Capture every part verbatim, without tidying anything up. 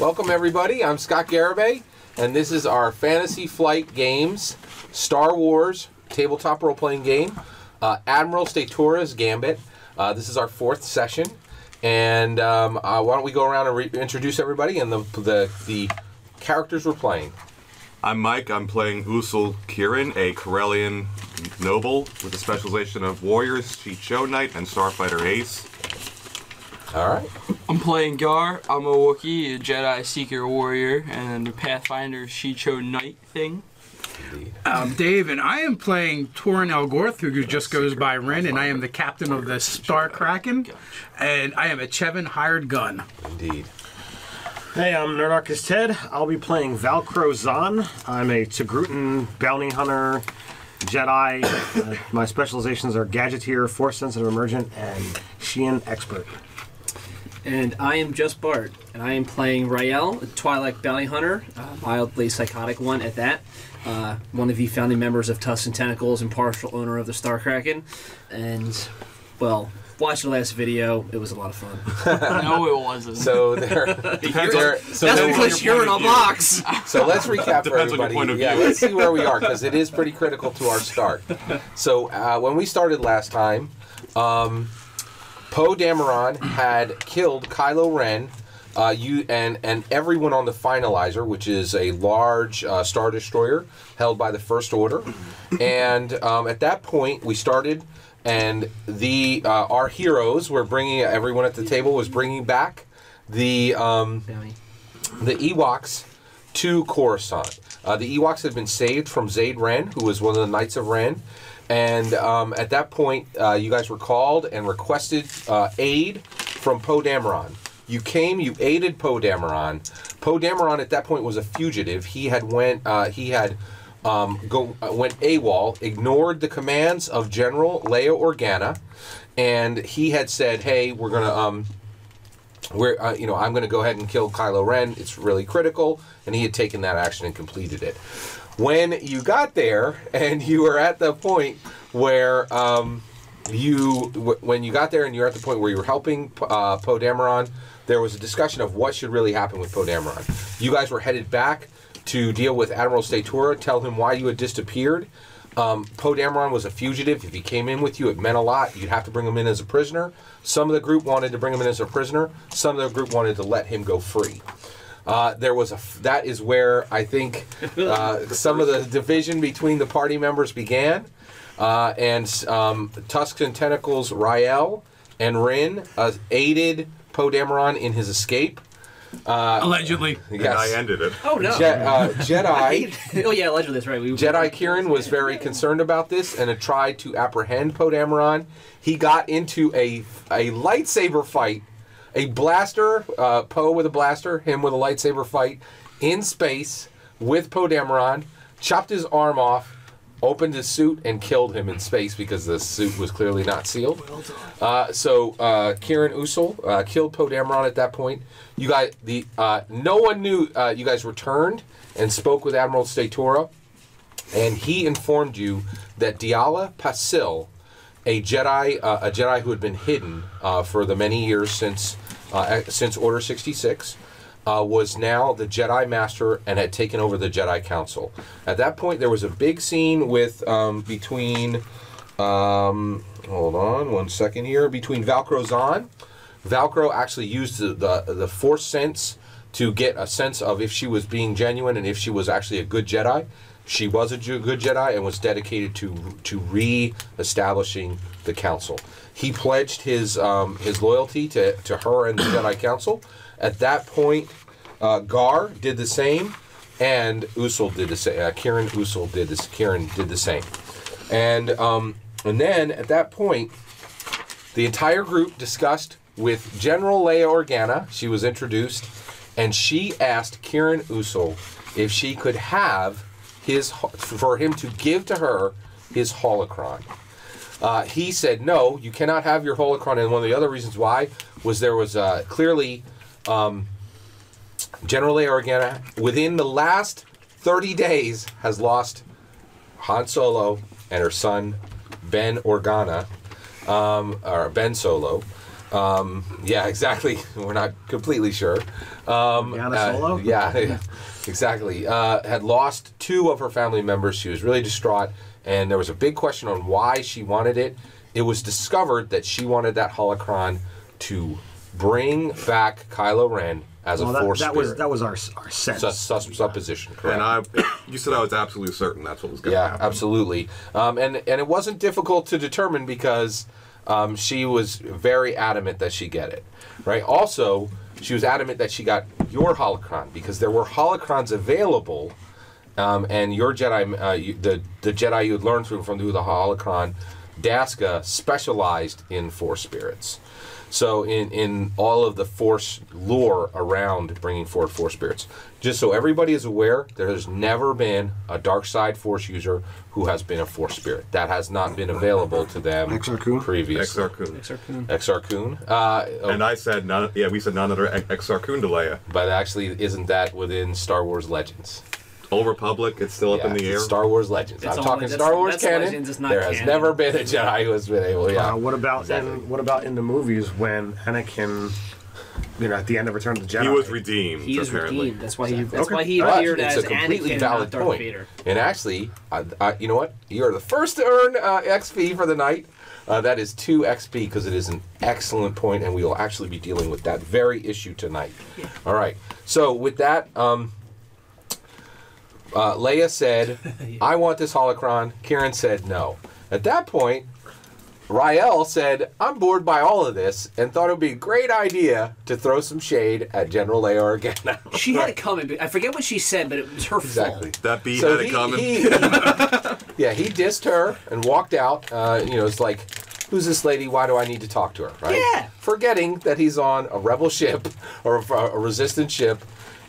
Welcome everybody, I'm Scott Garibay, and this is our Fantasy Flight Games Star Wars tabletop role-playing game, uh, Admiral Statura's Gambit. Uh, this is our fourth session, and um, uh, why don't we go around and re introduce everybody and the, the, the characters we're playing. I'm Mike, I'm playing Usul Kieran, a Corellian noble with a specialization of Warriors, Chicho Knight, and Starfighter Ace. Alright. I'm playing Gar. I'm a Wookiee, a Jedi Seeker Warrior, and a Pathfinder Shicho Knight thing. Indeed. Um, Dave, and I am playing Torin El Gorth, who just goes by Ren, and I am the captain of the Star Kraken, and I am a Chevan hired gun. Indeed. Hey, I'm Nerdarchus Ted. I'll be playing Valkro Zahn. I'm a Togrutan bounty hunter Jedi. uh, my specializations are Gadgeteer, Force Sensitive Emergent, and Sheehan Expert. And I am just Bart, and I am playing Rael, a Twi'lek bounty hunter, a mildly psychotic one at that. Uh, one of the founding members of Tusk and Tentacles and partial owner of the Star Kraken. And, well, watch the last video. It was a lot of fun. No, it wasn't. So there. So that's because you're in a box. So let's recap for everybody. Point of view. Yeah, let's see where we are, because it is pretty critical to our start. So uh, when we started last time, um, Poe Dameron had killed Kylo Ren, uh, you and and everyone on the Finalizer, which is a large uh, Star Destroyer held by the First Order. And um, at that point, we started, and the uh, our heroes were bringing everyone at the table was bringing back the um, the Ewoks to Coruscant. Uh, the Ewoks had been saved from Zade Ren, who was one of the Knights of Ren. And um, at that point, uh, you guys were called and requested uh, aid from Poe Dameron. You came, you aided Poe Dameron. Poe Dameron at that point was a fugitive. He had went, uh, he had um, go, uh, went AWOL, ignored the commands of General Leia Organa, and he had said, "Hey, we're gonna, um, we're, uh, you know, I'm gonna go ahead and kill Kylo Ren. It's really critical." And he had taken that action and completed it. When you got there, and you were at the point where um, you, w when you got there, and you were at the point where you were helping uh, Poe Dameron, there was a discussion of what should really happen with Poe Dameron. You guys were headed back to deal with Admiral Statura, tell him why you had disappeared. Um, Poe Dameron was a fugitive. If he came in with you, it meant a lot. You'd have to bring him in as a prisoner. Some of the group wanted to bring him in as a prisoner. Some of the group wanted to let him go free. Uh, there was a f that is where I think uh, some of the division between the party members began, uh, and um, Tusk and Tentacles, Rael and Rin uh, aided Poe Dameron in his escape. Uh, allegedly, yes. And I ended it. Oh no, Je uh, Jedi. Oh yeah, allegedly, that's right. We Jedi Kieran was very concerned about this and had tried to apprehend Poe Dameron. He got into a a lightsaber fight. A blaster, uh, Poe with a blaster, him with a lightsaber fight, in space with Poe Dameron, chopped his arm off, opened his suit, and killed him in space because the suit was clearly not sealed. Uh, so uh, Kieran Usul uh, killed Poe Dameron at that point. You guys, the uh, no one knew uh, you guys returned and spoke with Admiral Statura, and he informed you that Diala Passil, a Jedi, uh, a Jedi who had been hidden uh, for the many years since uh, since Order sixty-six, uh, was now the Jedi Master and had taken over the Jedi Council. At that point, there was a big scene with um, between, um, hold on one second here, between Valkro Zahn. Valkro actually used the, the the Force sense to get a sense of if she was being genuine and if she was actually a good Jedi. She was a good Jedi and was dedicated to to re-establishing the Council. He pledged his um, his loyalty to, to her and the Jedi Council. At that point, uh, Gar did the same, and Usul did the same. Uh, Kieran Usul did this. Kieran did the same, and um, and then at that point, the entire group discussed with General Leia Organa. She was introduced, and she asked Kieran Usul if she could have his, for him to give to her his holocron. Uh, he said, "No, you cannot have your holocron." And one of the other reasons why was there was uh, clearly um, General Leia Organa within the last thirty days has lost Han Solo and her son Ben Organa, um, or Ben Solo, Um, yeah, exactly. We're not completely sure. Um, uh, Solo? Yeah, yeah, exactly. Uh, had lost two of her family members. She was really distraught, and there was a big question on why she wanted it. It was discovered that she wanted that holocron to bring back Kylo Ren as well, a that, force that spirit. Was, that was our, our sense. Sus, sus, yeah. Supposition, correct. And I, you said I was absolutely certain that's what was going to yeah, happen. Yeah, absolutely. Um, and, and it wasn't difficult to determine because... Um, she was very adamant that she get it, right? Also, she was adamant that she got your holocron because there were holocrons available, um, and your Jedi, uh, you, the the Jedi you had learned through from the holocron, Daska, specialized in Force spirits. So in in all of the Force lore around bringing forward Force spirits, just so everybody is aware, there has never been a dark side Force user who has been a Force spirit. That has not been available to them Exar Kun. previously. Exar Kun. Exar Kun. Exar Kun. Uh, oh. And I said, none, yeah, we said none other Exar Kun to Leia. But actually, isn't that within Star Wars Legends? Old Republic, it's still yeah, up in the air. Star Wars Legends. It's I'm talking that's, Star Wars canon. Legends, there canon. has never been a Jedi who has been able. Yeah. Uh, what about exactly. in, what about in the movies when Anakin, you know, at the end of Return of the Jedi, he was redeemed. He is apparently. redeemed. That's why he. That's okay. why he but appeared as Anakin. It's a completely Anakin, valid point. Vader. And actually, I, I, you know what? You are the first to earn uh, X P for the night. Uh, that is two X P because it is an excellent point, and we will actually be dealing with that very issue tonight. Yeah. All right. So with that. Um, Uh, Leia said, yeah. I want this holocron. Kieran said no. At that point, Rael said, I'm bored by all of this and thought it would be a great idea to throw some shade at General Leia Organa. She had it coming. I forget what she said, but it was her exactly. fault. That bee so had he, it coming. He, he, yeah, he dissed her and walked out. Uh, you know, it's like, who's this lady? Why do I need to talk to her? Right? Yeah. Forgetting that he's on a rebel ship or a, a resistance ship.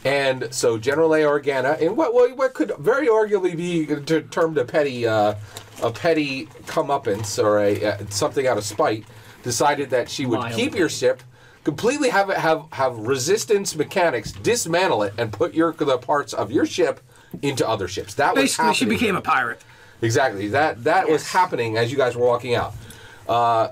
And so General Leia Organa, in what what could very arguably be termed a petty uh, a petty comeuppance or a uh, something out of spite, decided that she would Mild keep your ship, completely have it have have resistance mechanics dismantle it and put your the parts of your ship into other ships. That was basically she became a pirate. Exactly that that yes. was happening as you guys were walking out. Uh,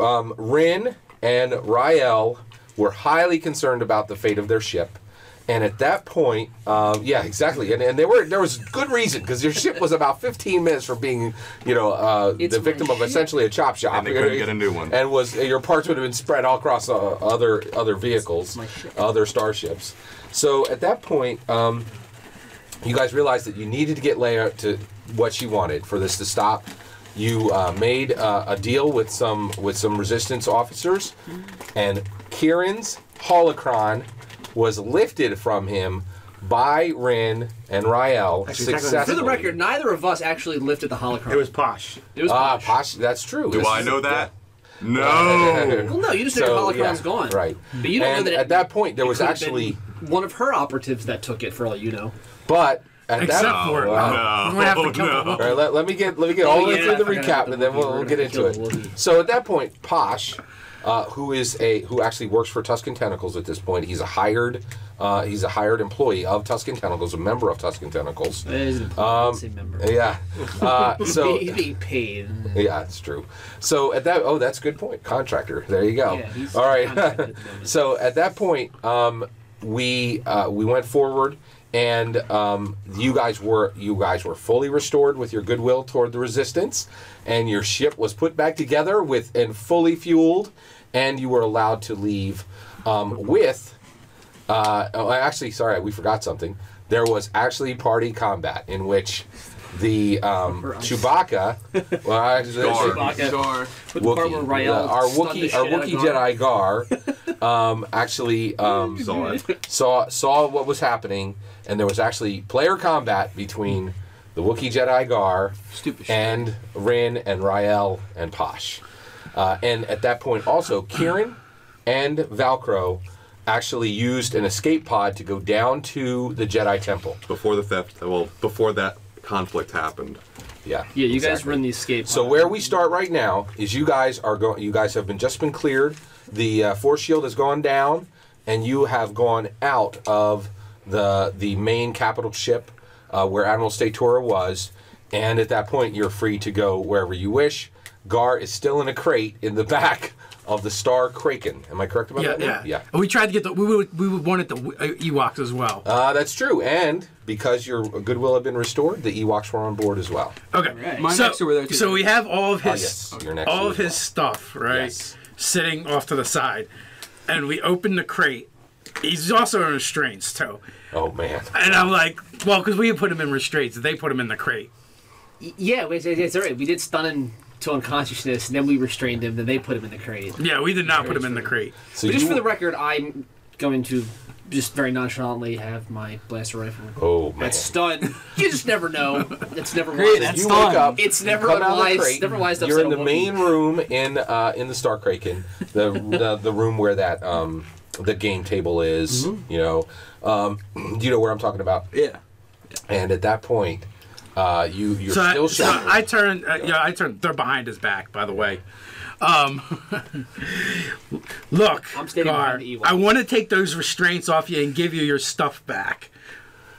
um, Rin and Rael were highly concerned about the fate of their ship. And at that point, um, yeah, exactly, and, and they were there was good reason because your ship was about fifteen minutes from being, you know, uh, the victim of essentially a chop shop, and they couldn't get a new one, and was your parts would have been spread all across uh, other other vehicles, other starships. So at that point, um, you guys realized that you needed to get Leia to what she wanted for this to stop. You uh, made uh, a deal with some with some resistance officers, and Kieran's holocron was lifted from him by Rin and Rael successfully. For the record, neither of us actually lifted the holocron. It was Posh. It was Posh. Uh, Posh, that's true. Do this I know that? Yeah. No. Well, no, you just know so, your holocron's yeah, gone. Right. But you don't and know that. It, at that point, there was actually one of her operatives that took it, for all you know. But at Except that point, wow. no. no. no. All right, let, let me get let me get oh, all yeah, through the recap, and then we'll, we'll get into it. Wookiee. So at that point, Posh. Uh, who is a who actually works for Tusk and Tentacles at this point? He's a hired, uh, he's a hired employee of Tusk and Tentacles, a member of Tusk and Tentacles. Um, member. Yeah. Uh, so he paid. Yeah, it's true. So at that, oh, that's a good point. Contractor. There you go. Yeah, he's all right. At so at that point, um, we uh, we went forward, and um, you guys were you guys were fully restored with your goodwill toward the Resistance, and your ship was put back together with and fully fueled. And you were allowed to leave um, with, uh, oh, actually, sorry, we forgot something. There was actually party combat in which the um, Chewbacca, well, actually, Chewbacca, Gar, Wookiee, Rael, uh, our Wookiee, our Wookiee Jedi Gar, um, actually um, saw, saw saw what was happening, and there was actually player combat between the Wookiee Jedi Gar Stupid and shit. Rin and Rael and Posh. Uh, and at that point, also, Kieran and Valkro actually used an escape pod to go down to the Jedi Temple. Before the theft, well, before that conflict happened. Yeah. Yeah, you exactly. guys were in the escape pod. So where we start right now is you guys are going. You guys have been just been cleared. The uh, force shield has gone down, and you have gone out of the the main capital ship uh, where Admiral Statura was. And at that point, you're free to go wherever you wish. Gar is still in a crate in the back of the Star Kraken. Am I correct about yeah, that? Yeah, yeah. We tried to get the we we wanted the Ewoks as well. Uh, that's true. And because your goodwill had been restored, the Ewoks were on board as well. Okay. Right. My so, next were there too. So we have all of his oh, yes. okay. next all of his well. stuff, right? Yes. Sitting off to the side, and we open the crate. He's also in restraints too. Oh man. And I'm like, well, because we put him in restraints, they put him in the crate. Yeah, it's all right. We did stun him to unconsciousness, and then we restrained him, then they put him in the crate. Yeah, we did not put him in the crate. So but just for the record, I'm going to just very nonchalantly have my blaster rifle. Oh, man. That's stunned. You just never know. It's never wise. That's you wake up, it's never wise. Never wise. You're in the main room in uh, in the Star Kraken, the, the the room where that um the game table is. Mm-hmm. You know, um, you know where I'm talking about. Yeah. And at that point. Uh, you, you're so still I, so I turn, uh, yeah, I turn. They're behind his back, by the way. Um, look, I'm Gar, I want to take those restraints off you and give you your stuff back,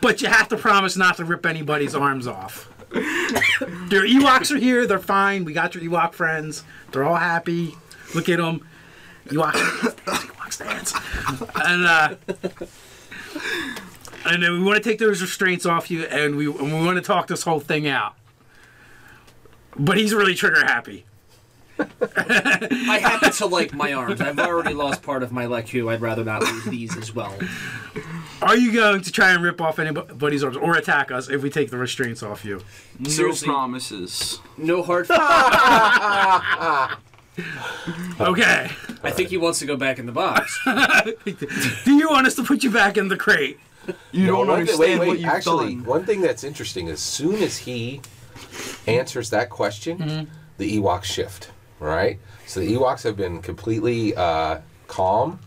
but you have to promise not to rip anybody's arms off. Their Ewoks are here. They're fine. We got your Ewok friends. They're all happy. Look at them. Ewok, Ewoks dance. And, uh... and then we want to take those restraints off you, and we and we want to talk this whole thing out. But he's really trigger happy. I happen to like my arms. I've already lost part of my Leku. I'd rather not lose these as well. Are you going to try and rip off anybody's arms or attack us if we take the restraints off you? Seriously, no promises. No hard. Okay. I think he wants to go back in the box. Do you want us to put you back in the crate? You no, don't understand thing, wait, wait, what you've actually, done. One thing that's interesting, as soon as he answers that question, mm-hmm. the Ewoks shift, right? So the Ewoks have been completely uh, calm,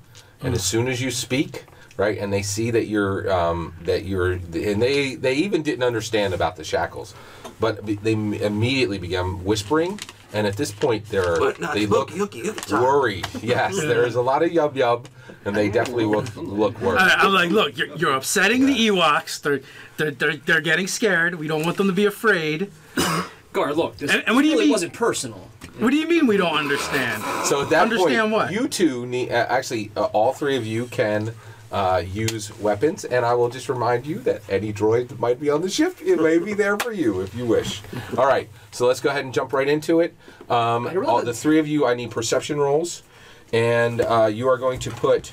and mm. as soon as you speak, right, and they see that you're, um, that you're, and they, they even didn't understand about the shackles, but they immediately began whispering, and at this point, they're, they look yucky, yucky, yucky, worried. Yes, there is a lot of yub yub. And they definitely will look worse. I, I'm like, look, you're, you're upsetting yeah. the Ewoks. They're, they're they're they're getting scared. We don't want them to be afraid. Gar, look, this and, and what do you really mean? Wasn't personal. What do you mean we don't understand? So at that understand point, what? you two need, uh, actually, uh, all three of you can uh, use weapons. And I will just remind you that any droid might be on the ship. It may be there for you if you wish. All right, so let's go ahead and jump right into it. Um, all, the three of you, I need perception rolls. And uh, you are going to put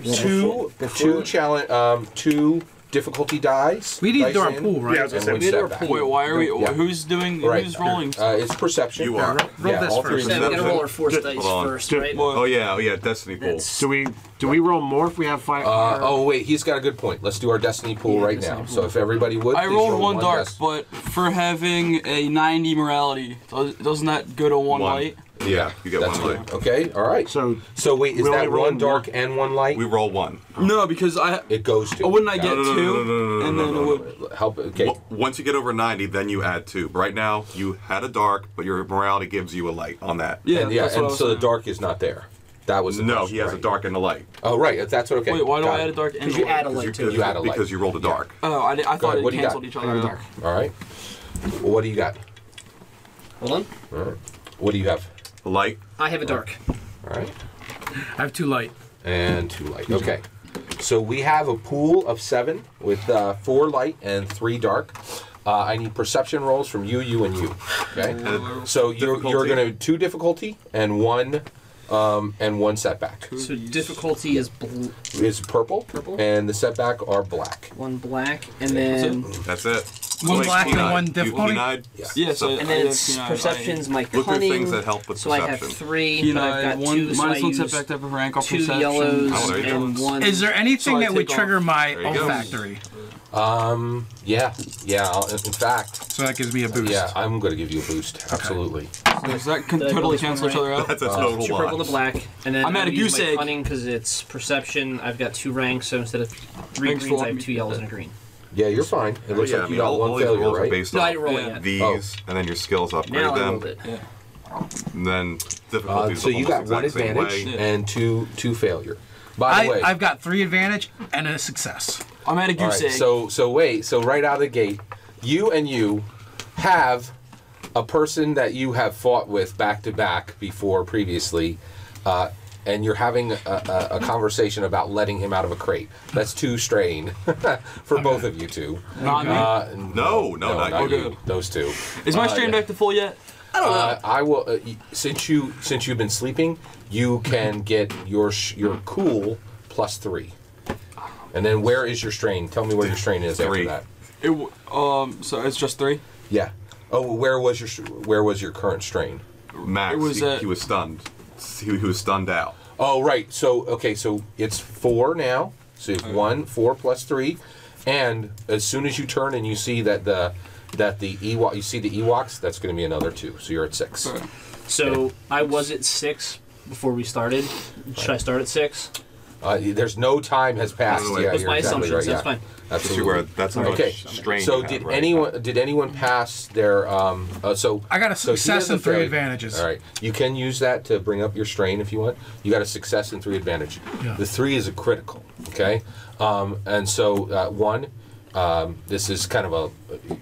yeah, two before, before two challenge um, two difficulty dies. We need to do our pool, right? Yeah, I was gonna we need our pool. Wait, why are we? Yeah. Who's doing? Right. Who's rolling? Uh, it's perception. You are. Yeah, roll yeah, this all first. Yeah, we gotta roll our force D dice first, D right? Oh yeah, oh yeah, destiny pool. That's do we do we roll more if we have five? Uh, oh wait, he's got a good point. Let's do our destiny pool yeah, right destiny now. Pool. So if everybody would, I rolled roll one, one dark, dust. but for having a ninety morality, doesn't that go to one light? Yeah, you get That's one light. Good. Okay, all right. So, so wait, is that one dark one? and one light? We roll one. No, because I... It goes to... Oh, wouldn't I get two? And then it would... Help, okay. Well, once you get over ninety, then you add two. But right now, you had a dark, but your morality gives you a light on that. Yeah, and, yeah, and so saying. the dark is not there. That was the No, question, he has right. a dark and a light. Oh, right. That's what, okay. Wait, why do Got I add a dark and a light? Because you add a light, too. You add a light. Because you rolled a dark. Oh, I, I thought it canceled each other. All right. What do you got? Hold on. All right. What do you have? Light. I have a dark. All right. I have two light. And two light. Okay. So we have a pool of seven with uh, four light and three dark. Uh, I need perception rolls from you, you, and you. Okay. And so you're, you're going to two difficulty and one um, and one setback. So difficulty is blue. It's purple. Purple. And the setback are black. One black and then. That's it. That's it. One so black and one difficulty. Yeah. Yeah, so and then it's perceptions, my cunning. Look at things that help with so perception. So I have three, and I've got one, two, so I use two perception. yellows oh, and one. Is there anything so that would trigger off. my olfactory? Um, yeah. Yeah, I'll, in fact. So that gives me a boost. Yeah, I'm going to give you a boost, okay. absolutely. So does that can totally cancel right? each other out? That's a uh, total lot. Purple to black, and then I'm at a goose egg. Cunning because it's perception. I've got two ranks, so instead of three greens, I have two yellows and a green. Yeah, you're fine. It looks yeah, like you I mean, got one failure, right? Based no, I didn't roll yeah. These, oh. and then your skills upgrade now them. It. Yeah. And then difficulties. Uh, so you got one advantage yeah. and two two failure. By the I, way, I've got three advantage and a success. I'm at a goose egg. So so wait. So right out of the gate, you and you have a person that you have fought with back to back before previously. uh, and you're having a, a, a conversation about letting him out of a crate. That's too strained for both of you two. Not uh, me. No, no, no, not, not you. Those two. Is my strain uh, yeah. back to full yet? I don't know. Uh, I will. Uh, since you since you've been sleeping, you can get your sh your cool plus three. And then where is your strain? Tell me where your strain is three. after that. It w um. So it's just three. Yeah. Oh, where was your where was your current strain? Max. It was, he, uh, he was stunned. He, he was stunned out. Oh right. So okay. So it's four now. So it's okay. one, four plus three, and as soon as you turn and you see that the that the Ewok you see the Ewoks, that's going to be another two. So you're at six. Right. So yeah. I was at six before we started. Should right. I start at six? Uh, there's no time has passed. No, no, no, yeah, that's my exactly assumption. Right. So yeah. That's fine. Absolutely. That's not okay. Strange. So did right anyone? Now. Did anyone pass their? Um, uh, so I got a success so and three advantages. All right. You can use that to bring up your strain if you want. You got a success and three advantage. Yeah. The three is a critical. Okay. Um, and so uh, one. Um, this is kind of a,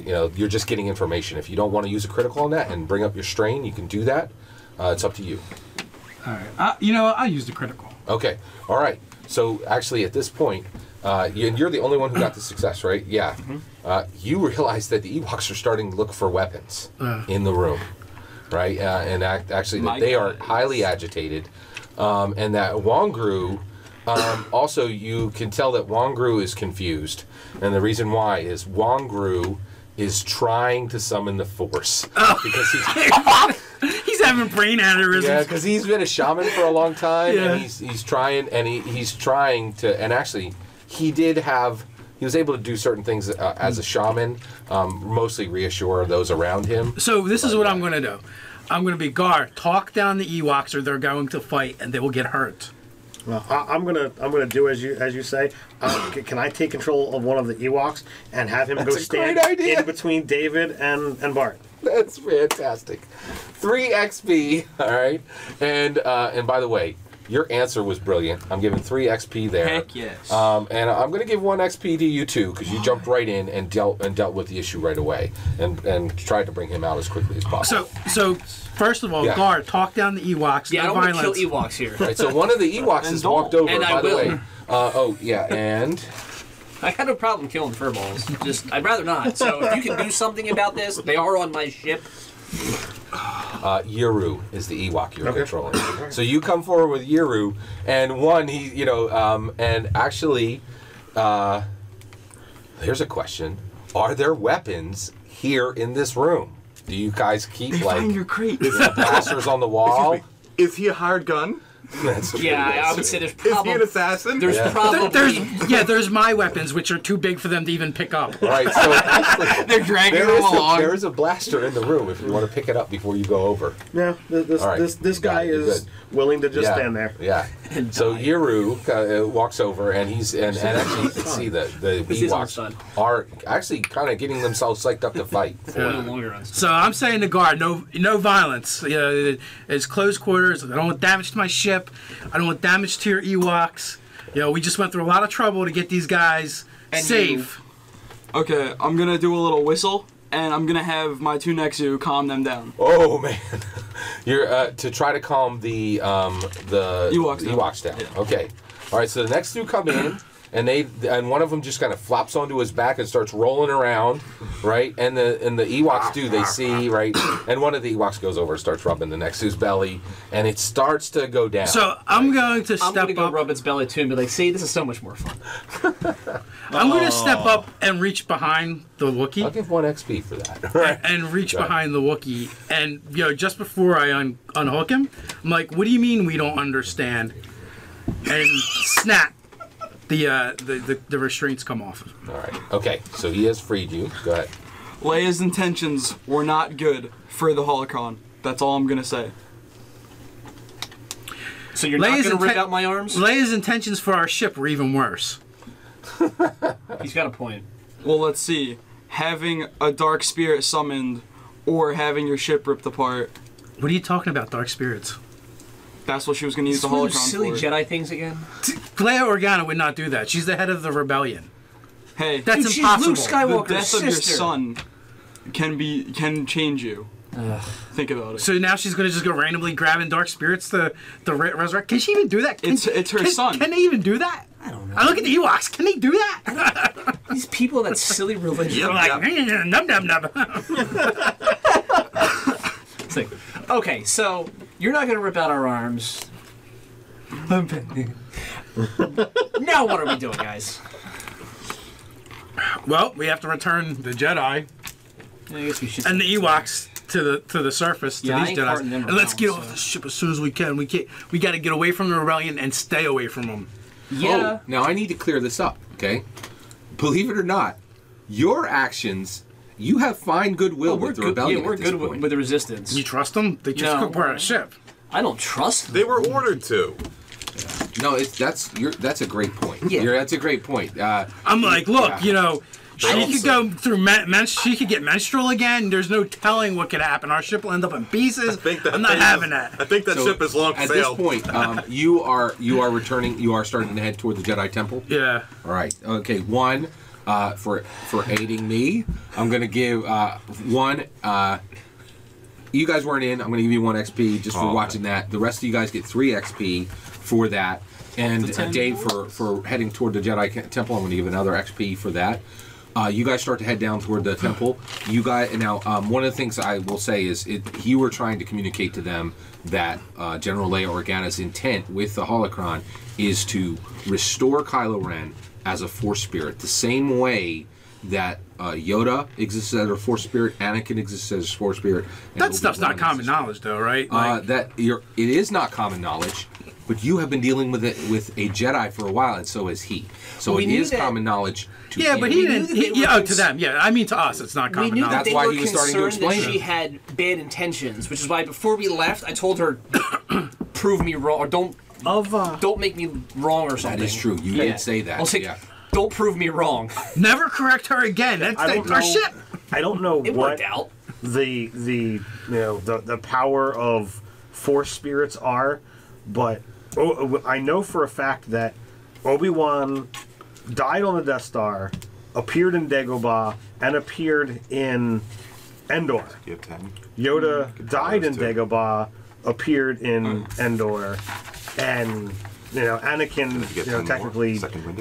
you know, you're just getting information. If you don't want to use a critical on that and bring up your strain, you can do that. Uh, it's up to you. All right. Uh, you know, I used a critical. Okay. All right. So actually, at this point, uh, you're the only one who got the success, right? Yeah. Mm-hmm. uh, you realize that the Ewoks are starting to look for weapons uh. in the room, right? Uh, and act, actually, that they goodness. are highly agitated, um, and that Wongru. Um, also, you can tell that Wongru is confused, and the reason why is Wongru is trying to summon the Force oh. because he's. He's having brain aneurysms. Yeah, because he's been a shaman for a long time, yeah. and he's he's trying, and he, he's trying to, and actually, he did have, he was able to do certain things uh, as a shaman, um, mostly reassure those around him. So this is what I'm going to do. I'm going to be Gar. Talk down the Ewoks, or they're going to fight, and they will get hurt. Well, I, I'm gonna I'm gonna do as you as you say. Um, can I take control of one of the Ewoks and have him That's go stand in between David and and Bart? That's fantastic. Three X P, all right. And uh, and by the way, your answer was brilliant. I'm giving three X P there. Heck yes. Um, and I'm going to give one X P to you too, because you jumped right in and dealt and dealt with the issue right away, and and tried to bring him out as quickly as possible. So so first of all, yeah. Gar, talk down the Ewoks. Yeah, no I don't violence. want to kill Ewoks here. Right. So one of the Ewoks has don't. walked over. And by I the will. way, uh, oh yeah, and. I had no problem killing furballs. Just, I'd rather not. So if you can do something about this, they are on my ship. Uh, Yiru is the Ewok you're okay. controlling. So you come forward with Yiru, and one, he, you know, um, and actually, uh, here's a question: are there weapons here in this room? Do you guys keep they like your crate. You know, blasters on the wall? Is he a hired gun? That's yeah, I would say there's probably... Is he an assassin? There's yeah. probably... There's, yeah, there's my weapons, which are too big for them to even pick up. Right, so... Actually, They're dragging them along. A, there is a blaster in the room if you want to pick it up before you go over. Yeah, this right, this, this guy is willing to just yeah, stand there. Yeah. So Yiru uh, walks over, and he's... And, and actually, you can see that the Ewoks are actually kind of getting themselves psyched up to fight. For yeah. longer so I'm saying to Guard, no, no violence. You know, it's close quarters. I don't want damage to my ship. I don't want damage to your Ewoks. You know, we just went through a lot of trouble to get these guys and safe. You. Okay, I'm gonna do a little whistle, and I'm gonna have my two Nexu calm them down. Oh man, you're uh, to try to calm the um, the Ewoks down. Ewoks down. Yeah. Okay, all right. So the next two come in, and they and one of them just kind of flops onto his back and starts rolling around, right? And the and the Ewoks do. They see right, and one of the Ewoks goes over and starts rubbing the Nexu's belly, and it starts to go down. So right? I'm going to step I'm gonna go up, rub its belly too, and be like, "See, this is so much more fun." I'm going to step up and reach behind the Wookiee. I'll give one X P for that. Right. And, and reach behind the Wookiee, and you know, just before I un unhook him, I'm like, "What do you mean we don't understand?" And snap. The, uh, the the the restraints come off. All right. Okay. So he has freed you. Go ahead. Leia's intentions were not good for the Holocron. That's all I'm gonna say. So you're Leia's not gonna rip out my arms? Leia's intentions for our ship were even worse. He's got a point. Well, let's see. Having a dark spirit summoned, or having your ship ripped apart. What are you talking about, dark spirits? That's what she was going to use the holocron for. Silly Jedi things again. Leia Organa would not do that. She's the head of the rebellion. Hey, that's impossible. Luke Skywalker's sister. The death of your son can be can change you. Ugh. Think about it. So now she's gonna just go randomly grabbing dark spirits to the re resurrect. Can she even do that? Can, it's it's her can, son. Can they even do that? I don't know. I look at the Ewoks. Can they do that? These people, that silly religion. You're like num num num. It's like, okay, so you're not gonna rip out our arms. I'm pending. Now what are we doing, guys? Well, we have to return the Jedi yeah, I guess we should and the Ewoks to the to the surface to yeah, these Jedi. And around, let's get so. off the ship as soon as we can. We can't, we got to get away from the rebellion and stay away from them. Yeah. Oh, now I need to clear this up. Okay. Believe it or not, your actions. You have fine goodwill oh, with the rebellion. Yeah, we're at this good point. with the resistance. You trust them? They just no, we're on a ship. I don't trust them. They were ordered to. No, it's, that's you're, that's a great point. Yeah, you're, that's a great point. Uh, I'm like, look, yeah. you know, she I could go through men, men, she could get menstrual again. There's no telling what could happen. Our ship will end up in pieces. I think that I'm not having is, that. I think that so ship is long at sailed. This point. Um, you are you are returning. You are starting to head toward the Jedi Temple. Yeah. All right. Okay. One uh, for for aiding me. I'm gonna give uh, one. Uh, you guys weren't in. I'm gonna give you one X P just for oh, watching okay. that. The rest of you guys get three X P for that, and Dave for, for heading toward the Jedi Temple. I'm going to give another X P for that. Uh, you guys start to head down toward the temple. You guys, and now um, one of the things I will say is, it, you were trying to communicate to them that uh, General Leia Organa's intent with the holocron is to restore Kylo Ren as a Force spirit, the same way that uh, Yoda exists as a Force spirit, Anakin exists as a Force spirit. That stuff's not common knowledge, though, right? Like uh, that you're, it is not common knowledge. But you have been dealing with it with a Jedi for a while, and so has he. So well, we it is that, common knowledge to yeah, him. But he didn't. He, yeah, oh, to them, yeah. I mean, to us, it's not common knowledge. That That's why he was starting to explain. That she had bad intentions, which is why before we left, I told her, "Prove me wrong, or don't of, uh, don't make me wrong, or something." That is true. You yeah. did say that. I'll say, yeah. Don't prove me wrong. Never correct her again. That's I don't our know, shit. I don't know it what worked out. the the you know the the power of Force spirits are, but. Oh, I know for a fact that Obi-Wan died on the Death Star, appeared in Dagobah, and appeared in Endor. Yoda mm, died in too. Dagobah, appeared in mm. Endor, and you know Anakin, you, you know, technically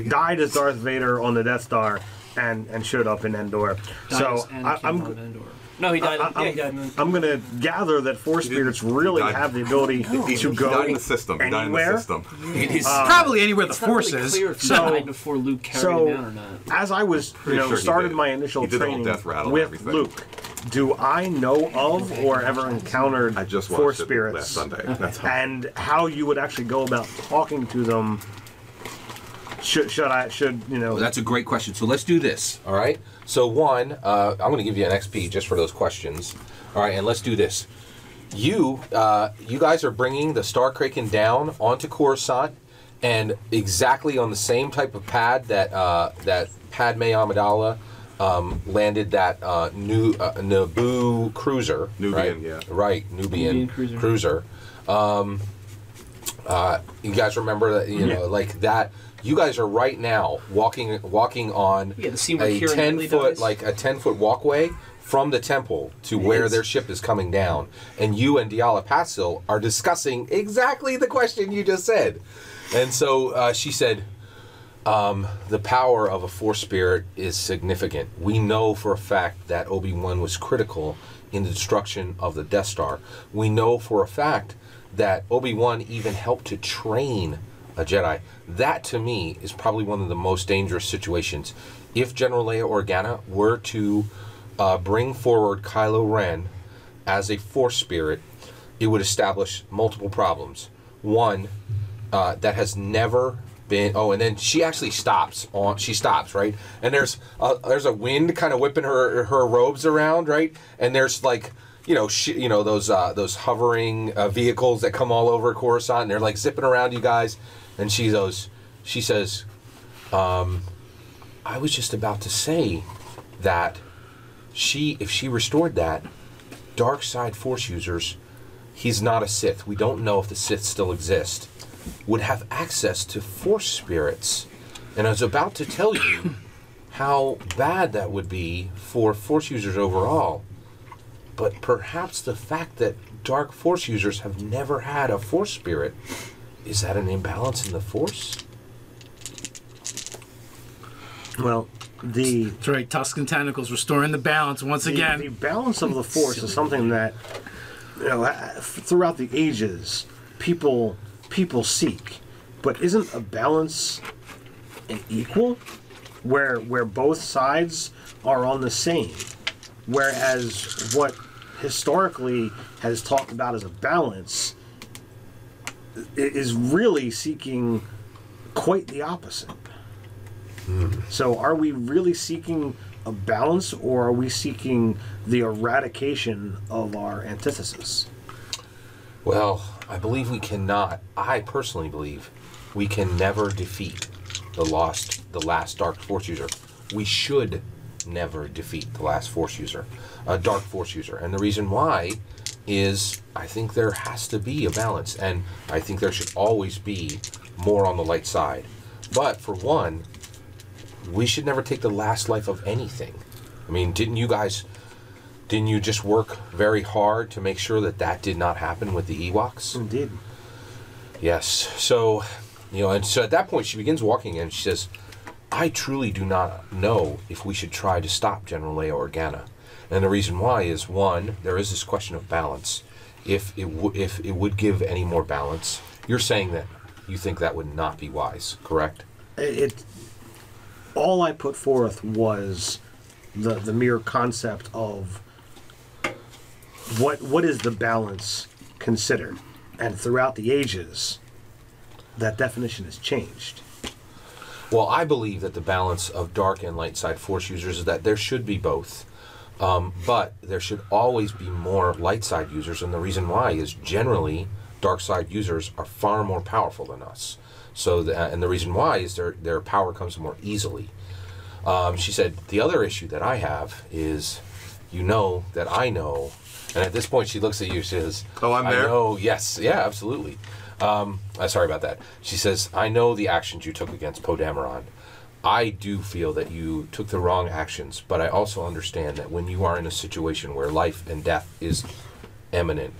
died as Darth Vader on the Death Star, and and showed up in Endor. Died so I, I'm. No, he died. I, I'm, yeah, he died in the... I'm going to gather that Force spirits really have the ability no. to go he died in the system. He died in the system. It is uh, probably anywhere the Force really is. Clear if so, died before Luke carried so him out or not. As I was, you know, sure started my initial he training death rattle with Luke, do I know of or ever encountered I just Force spirits? Last Sunday. Okay. That's how. And how you would actually go about talking to them? Should, should I? Should you know? Well, that's a great question. So let's do this. All right. So one, uh, I'm going to give you an X P just for those questions. All right, and let's do this. You, uh, you guys are bringing the Star Kraken down onto Coruscant, and exactly on the same type of pad that uh, that Padme Amidala um, landed that uh, new uh, Naboo cruiser. Nubian, right? yeah. Right, Nubian, Nubian cruiser. cruiser. Um, uh, you guys remember that? You yeah. know, like that. You guys are right now walking walking on yeah, a ten foot dies. like a ten foot walkway from the temple to yes. where their ship is coming down, and you and Diala Passil are discussing exactly the question you just said, and so uh, she said, um, "The power of a Force spirit is significant. We know for a fact that Obi-Wan was critical in the destruction of the Death Star. We know for a fact that Obi-Wan even helped to train a Jedi. That, to me, is probably one of the most dangerous situations. If General Leia Organa were to uh, bring forward Kylo Ren as a Force spirit, it would establish multiple problems. One, uh, that has never been... Oh, and then she actually stops. on. She stops, right? And there's a, there's a wind kind of whipping her her robes around, right? And there's, like... You know, sh you know those uh, those hovering uh, vehicles that come all over Coruscant, and they're like zipping around you guys. And she goes, she says, um, "I was just about to say that she, if she restored that, dark side Force users, he's not a Sith. We don't know if the Sith still exist. Would have access to Force spirits, and I was about to tell you how bad that would be for Force users overall." but perhaps the fact that dark force users have never had a force spirit, is that an imbalance in the force? Well, the... That's right, Tusk and Tentacles, restoring the balance once the, again. The balance of the force is something that, you know, throughout the ages, people people seek. But isn't a balance an equal? Where, where both sides are on the same. Whereas what historically has talked about as a balance is really seeking quite the opposite. Mm. So are we really seeking a balance, or are we seeking the eradication of our antithesis? Well, I believe we cannot, I personally believe, we can never defeat the lost, the last dark force user. We should never defeat the last force user, a dark force user. And the reason why is I think there has to be a balance, and I think there should always be more on the light side. But for one, we should never take the last life of anything. I mean, didn't you guys, didn't you just work very hard to make sure that that did not happen with the Ewoks? Indeed. Yes. So, you know, and so at that point she begins walking and she says, I truly do not know if we should try to stop General Leia Organa. And the reason why is, one, there is this question of balance. If it, w if it would give any more balance, you're saying that you think that would not be wise, correct? It, all I put forth was the, the mere concept of what what is the balance considered. And throughout the ages, that definition has changed. Well, I believe that the balance of dark and light side force users is that there should be both. Um, but there should always be more light side users, and the reason why is generally dark side users are far more powerful than us. So, the, and the reason why is their their power comes more easily. Um, she said, the other issue that I have is, you know that I know, and at this point she looks at you, she says, oh, I'm there? I know, yes, yeah, absolutely. Um, uh, sorry about that. She says, I know the actions you took against Poe Dameron. I do feel that you took the wrong actions, but I also understand that when you are in a situation where life and death is imminent,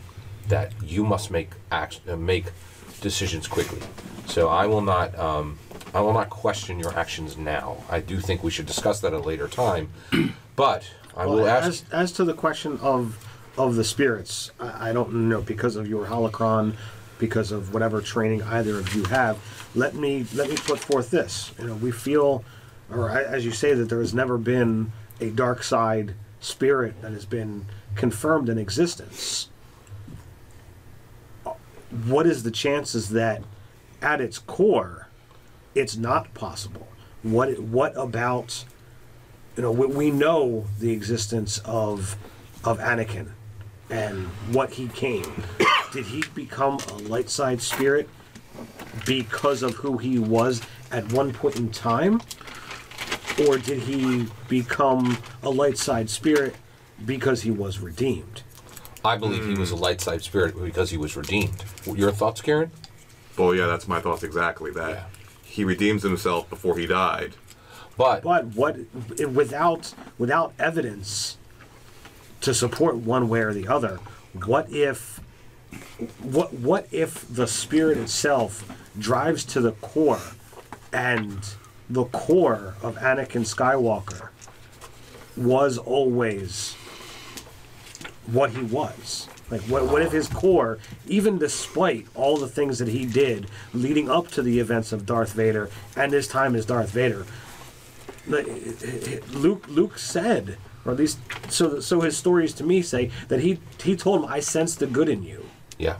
that you must make act, uh, make decisions quickly. So I will not um, I will not question your actions now. I do think we should discuss that at a later time. But I well, will ask as, as to the question of of the spirits. I, I don't know, because of your holocron, because of whatever training either of you have, let me let me put forth this. You know, we feel, or I, as you say, that there has never been a dark side spirit that has been confirmed in existence. What is the chances that, at its core, it's not possible? What what about, you know, we, we know the existence of of Anakin and what he came. Did he become a light side spirit because of who he was at one point in time? Or did he become a light side spirit because he was redeemed? I believe mm. he was a light side spirit because he was redeemed. Your thoughts, Karen? Oh, yeah, that's my thoughts exactly. That yeah. he redeems himself before he died. But but what without without evidence to support one way or the other, what if What what if the spirit itself drives to the core, and the core of Anakin Skywalker was always what he was? Like, what, what if his core, even despite all the things that he did leading up to the events of Darth Vader and his time as Darth Vader, Luke Luke said, or at least so so his stories to me say, that he he told him, I sense the good in you. Yeah,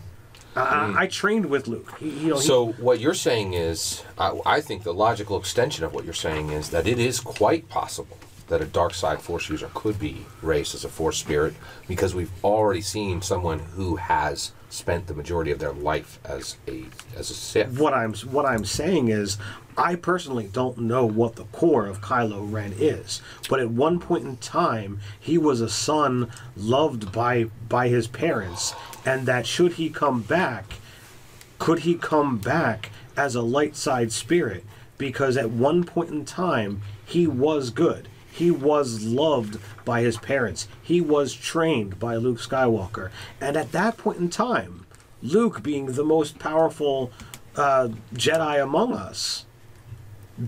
I, I, I trained with Luke. He, you know, so he, what you're saying is, I, I think the logical extension of what you're saying is that it is quite possible that a dark side force user could be raised as a force spirit, because we've already seen someone who has spent the majority of their life as a as a Sith. What I'm what I'm saying is, I personally don't know what the core of Kylo Ren is, but at one point in time, he was a son loved by by his parents. And that should he come back, could he come back as a light side spirit? Because at one point in time, he was good. He was loved by his parents. He was trained by Luke Skywalker. And at that point in time, Luke, being the most powerful uh, Jedi among us,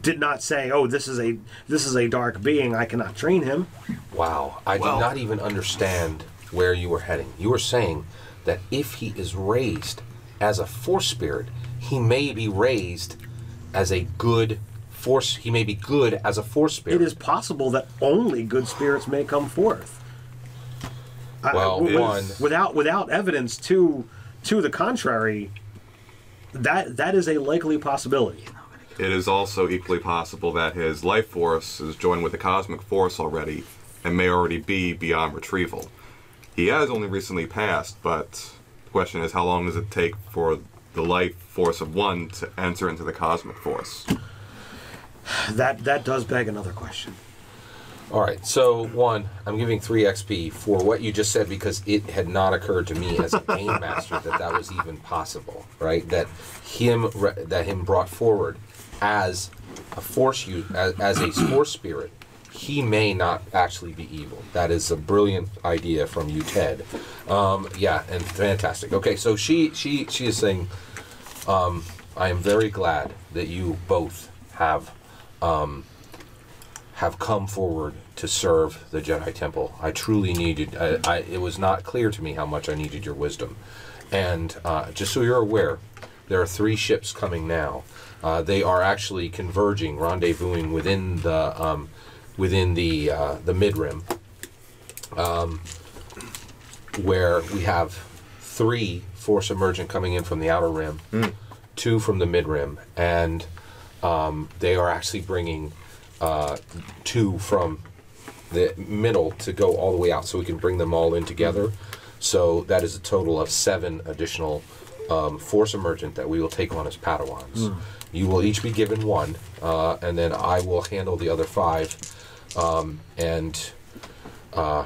did not say, "Oh, this is a this is a dark being. I cannot train him." Wow, I well, did not even understand where you were heading. You were saying that if he is raised as a Force spirit, he may be raised as a good Force. He may be good as a Force spirit. It is possible that only good spirits may come forth. Well, I, with, one without without evidence to to the contrary, that that is a likely possibility. It is also equally possible that his life force is joined with the cosmic force already and may already be beyond retrieval. He has only recently passed, but the question is, how long does it take for the life force of one to enter into the cosmic force? That that does beg another question. All right, so one, I'm giving three X P for what you just said, because it had not occurred to me as a game master that that was even possible, right? That him that him brought forward as a force you as, as a force spirit, he may not actually be evil. That is a brilliant idea from you, Ted. Um, yeah, and fantastic. Okay, so she she she is saying, um, I am very glad that you both have um, have come forward to serve the Jedi Temple. I truly needed. I, I, it was not clear to me how much I needed your wisdom. And uh, just so you're aware, there are three ships coming now. Uh, they are actually converging, rendezvousing within the um, within the uh, the mid-rim, um, where we have three Force Emergent coming in from the outer rim, mm. two from the mid-rim, and um, they are actually bringing uh, two from the middle to go all the way out, so we can bring them all in together. So that is a total of seven additional um, Force Emergent that we will take on as Padawans. Mm. You will each be given one, uh, and then I will handle the other five. Um, and uh,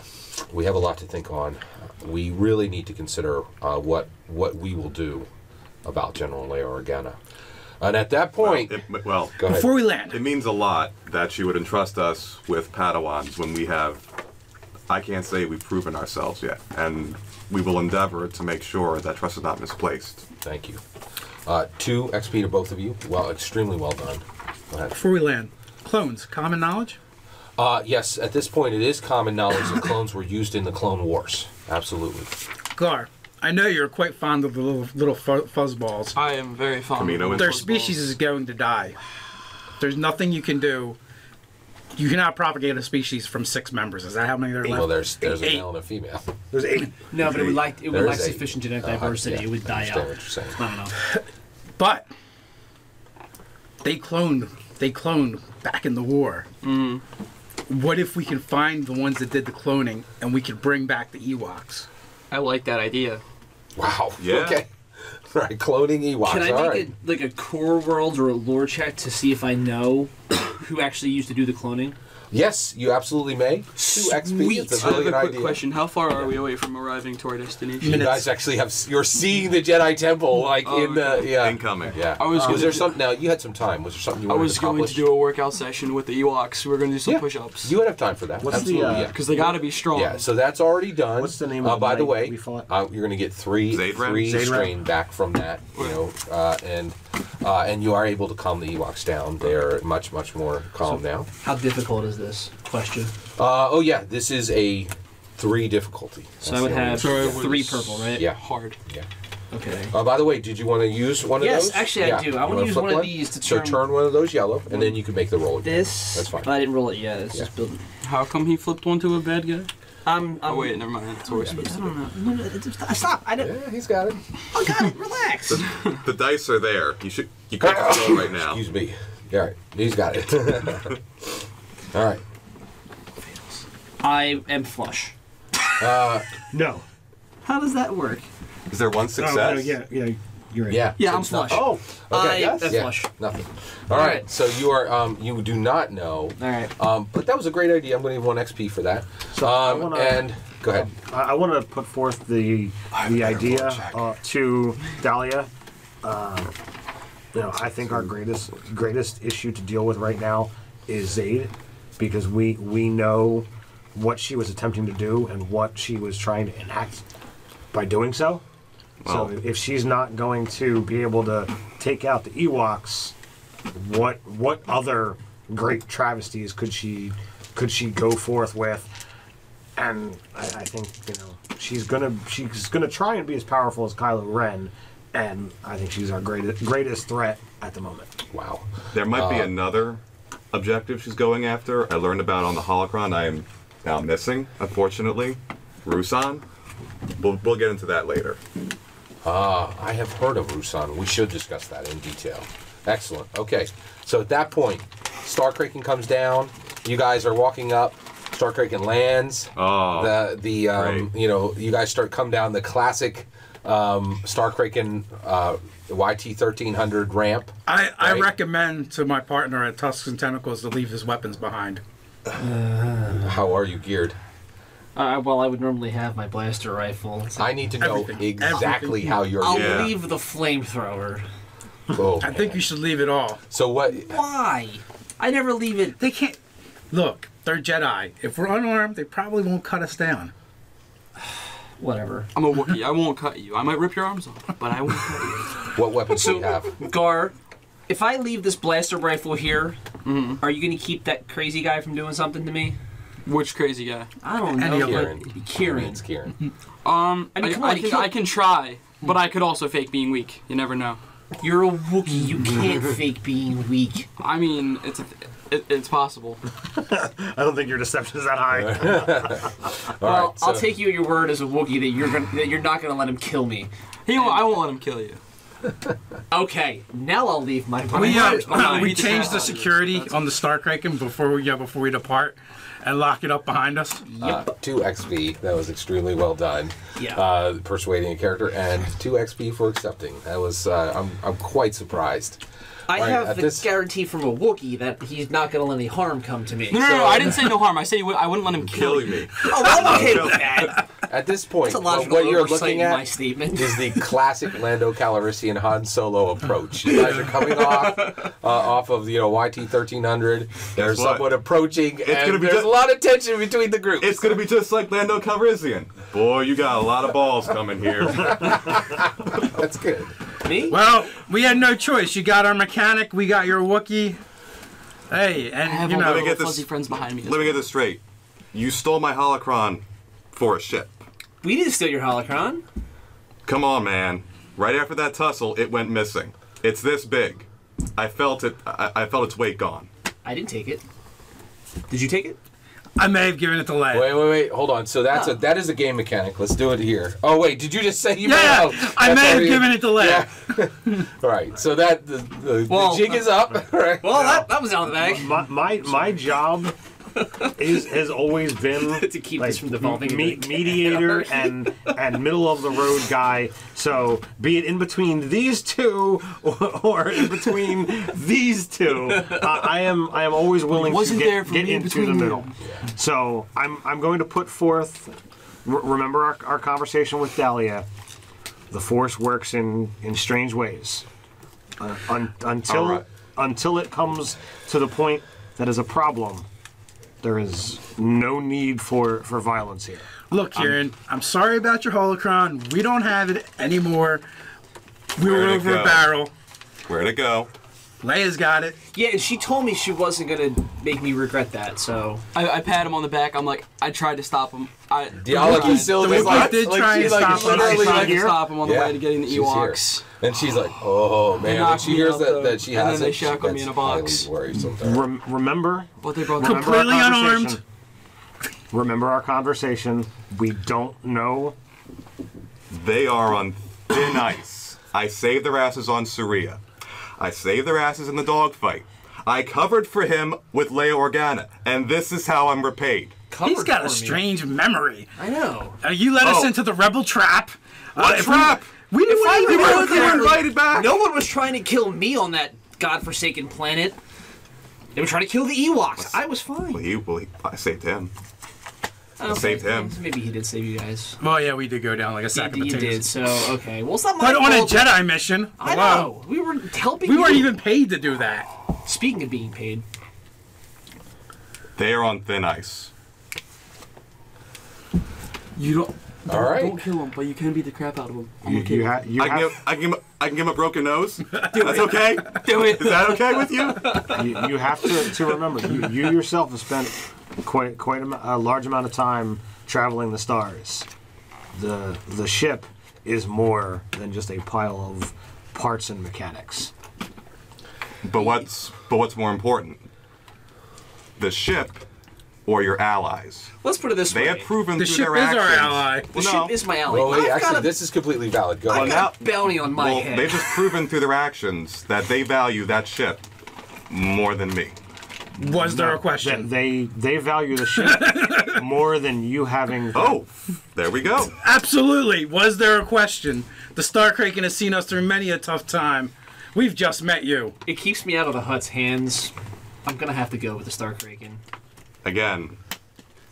we have a lot to think on. We really need to consider uh, what what we will do about General Leia Organa. And at that point, well, it, well go before ahead. we land, it means a lot that she would entrust us with Padawans when we have. I can't say we've proven ourselves yet, and we will endeavor to make sure that trust is not misplaced. Thank you. Uh, two X P to both of you. Well, extremely well done. Go ahead. Before we land, clones, common knowledge? Uh, yes, at this point it is common knowledge that clones were used in the Clone Wars. Absolutely. Gar, I know you're quite fond of the little, little fuzzballs. I am very fond Kamino of them. Their species balls. is going to die. There's nothing you can do. You cannot propagate a species from six members. Is that how many there are left? Well, there's, there's eight, a male and a female. There's eight. No, there's but eight. it would like, it would like sufficient genetic uh, diversity. Yeah, it would die out. I don't know. But they cloned. They cloned back in the war. Mm. What if we can find the ones that did the cloning and we could bring back the Ewoks? I like that idea. Wow. Yeah. Okay. Right, cloning Ewoks. Can I All make right. a, like a core world or a lore check to see if I know who actually used to do the cloning? Yes, you absolutely may. Sweet. Two X P. It's a really I have a quick idea. question. How far are we away from arriving to our destination? You Minutes. guys actually have. You're seeing the Jedi Temple, like oh, in the yeah. Incoming. Yeah. I was. Um, was there something? Now you had some time. Was there something you wanted to I was to going to do a workout session with the Ewoks. We were going to do some yeah. push-ups. You would have time for that. What's absolutely. The, uh, yeah. Because they got to be strong. Yeah. So that's already done. What's the name? Uh, of by the way, we fought? Uh, you're going to get three Zade three Zade strain Ren. back from that. You know, uh, and uh, and you are able to calm the Ewoks down. They are much much more calm so, now. How difficult is this question? Uh, oh yeah, this is a three difficulty. So That's I would have so three purple, right? Yeah. Hard. Yeah. Okay. Uh, by the way, did you want to use one yes, of those? Yes, actually yeah. I do. I want to use one, one of these to turn... So turn one of those yellow, and then you can make the roll again. This? That's fine. I didn't roll it yet. It's yeah. just building. How come he flipped one to a bad guy? Um, oh, um, wait, never mind. That's what we're supposed to do. I don't know. Stop! I didn't... Yeah, he's got it. Oh, got it. Relax! The, the dice are there. You should... You can't roll right now. Excuse me. All right. He's got it. All right. I am flush. Uh, no. How does that work? Is there one success? Oh, no, yeah, yeah, you're right. Yeah, yeah, so I'm flush. Not, oh, okay, I yes. am yeah, flush. Nothing. All, All right. right, so you are, um, you do not know. All right. Um, but that was a great idea. I'm going to give one X P for that. So um, I wanna, and go ahead. Um, I want to put forth the the idea uh, to Dahlia. Uh, you know, I think our greatest greatest issue to deal with right now is Zade. because we we know what she was attempting to do and what she was trying to enact by doing so. Well, so if she's not going to be able to take out the Ewoks, what what other great travesties could she could she go forth with? And I, I think, you know, she's gonna she's gonna try and be as powerful as Kylo Ren, and I think she's our greatest greatest threat at the moment. Wow. There might uh, be another objective she's going after. I learned about on the holocron. I'm now missing, unfortunately. Ruusan. We'll, we'll get into that later. Ah, I have heard of Ruusan. We should discuss that in detail. Excellent. Okay. So at that point, Star Kraken comes down. You guys are walking up. Star Kraken lands. Oh, the the um, you know, you guys start come down the classic um, Star Kraken uh, Y T thirteen hundred ramp. I, right? I recommend to my partner at Tusk and Tentacles to leave his weapons behind. Uh, How are you geared? Uh, well, I would normally have my blaster rifle. So I need to know everything, exactly everything. how you're. I'll yeah. leave the flamethrower. Oh, I think you should leave it all. So what? Why? I never leave it. They can't. Look, they're Jedi. If we're unarmed, they probably won't cut us down. Whatever. I'm a Wookiee. I won't cut you. I might rip your arms off, but I won't cut you. What weapons so, do you have? Gar, if I leave this blaster rifle here, mm-hmm. are you going to keep that crazy guy from doing something to me? Which crazy guy? I don't know. Kieran. Kieran. It's Kieran. Um, I, mean, I, on, I, can, I can try, but I could also fake being weak. You never know. You're a Wookiee. You can't fake being weak. I mean, it's a it, it's possible. I don't think your deception is that high. All well, right, so. I'll take you at your word as a Wookiee that you're gonna, that you're not gonna let him kill me. He won't, I won't let him kill you. Okay, now I'll leave my. We uh, we changed the security on the Star Kraken before we yeah before we depart. And lock it up behind us. Yep. Uh, two X P. That was extremely well done. Yeah. Uh, persuading a character, and two X P for accepting. That was. Uh, I'm. I'm quite surprised. I right, have the this... guarantee from a Wookiee that he's not going to let any harm come to me. No, no, so, no, no I didn't say no harm. I said I wouldn't let him kill, kill me. Oh, I'm okay with that. At this point, well, what you're looking at is the classic Lando Calrissian Han Solo approach. You guys are coming off uh, off of you know Y T thirteen hundred. There's someone approaching, it's and gonna be there's a lot of tension between the groups. It's going to be just like Lando Calrissian. Boy, you got a lot of balls coming here. That's good. Me? Well, we had no choice. You got our mechanic. We got your Wookiee. Hey, and you know, let me get this. Fuzzy friends behind me. Let me get this straight. You stole my holocron for a ship. We didn't steal your holocron. Come on, man. Right after that tussle, it went missing. It's this big. I felt it. I, I felt its weight gone. I didn't take it. Did you take it? I may have given it to Leia. Wait, wait, wait. Hold on. So that's oh. a that is a game mechanic. Let's do it here. Oh wait, did you just say you? Yeah, may have, I may have given it to Leia. Yeah. All right. So that the, the, well, the jig is up. All right. Well, that, that was out of the bag. My my, my job. Is, has always been to keep like, this from devolving me, mediator and and middle of the road guy. So be it in between these two or, or in between these two, uh, I am I am always willing to get, get into the middle. Yeah. So I'm I'm going to put forth. R remember our our conversation with Dahlia. The Force works in in strange ways. Uh, un until right. until it comes to the point that is a problem. There is no need for, for violence here. Look, Kieran, um, I'm sorry about your holocron. We don't have it anymore. We were over a barrel. Where'd it go? Leia's got it. Yeah, and she told me she wasn't going to make me regret that, so... I, I pat him on the back. I'm like, I tried to stop him. I, Diala Passil was like... did like, try and like, stop, like, tried to stop him on the yeah, way to getting the Ewoks. Here. And she's like, oh, man. When she hears that, that she and has it, they shackle me in a box. Rem remember? But they brought remember completely unarmed. Remember our conversation. We don't know. They are on thin ice. I saved their asses on Suria. I saved their asses in the dogfight. I covered for him with Leia Organa, and this is how I'm repaid. Covered He's got a me. strange memory. I know. Uh, you let oh. us into the rebel trap. What uh, trap? We, we knew if we were, we were invited back. No one was trying to kill me on that godforsaken planet. They were trying to kill the Ewoks. Let's, I was fine. Well, he, well, he, I saved him. I saved him. Maybe he did save you guys. Well, yeah, we did go down like a sack he, of potatoes. You did, so, okay. Well, it's not my fault. But on a Jedi mission. I know. We were helping We you. weren't even paid to do that. Speaking of being paid, They are on thin ice. You don't. Don't, All right. Don't kill him, but you can beat the crap out of him. I'm you, okay. You ha you I, can give, I, can give him, I can give him a broken nose. That's okay? Do it. Is that okay with you? You, you have to, to remember, you, you yourself have spent quite, quite a, a large amount of time traveling the stars. The, the ship is more than just a pile of parts and mechanics. But what's, but what's more important? The ship... or your allies. Let's put it this way. They have proven through their actions. The ship is our ally. The ship is my ally. Well, wait, actually, this is completely valid. Go ahead. I got a bounty on my head. Well, they've just proven through their actions that they value that ship more than me. Was there a question? They, they value the ship more than you having... Oh, there we go. Absolutely. Was there a question? The Star Kraken has seen us through many a tough time. We've just met you. It keeps me out of the Hutt's hands. I'm going to have to go with the Star Kraken. Again,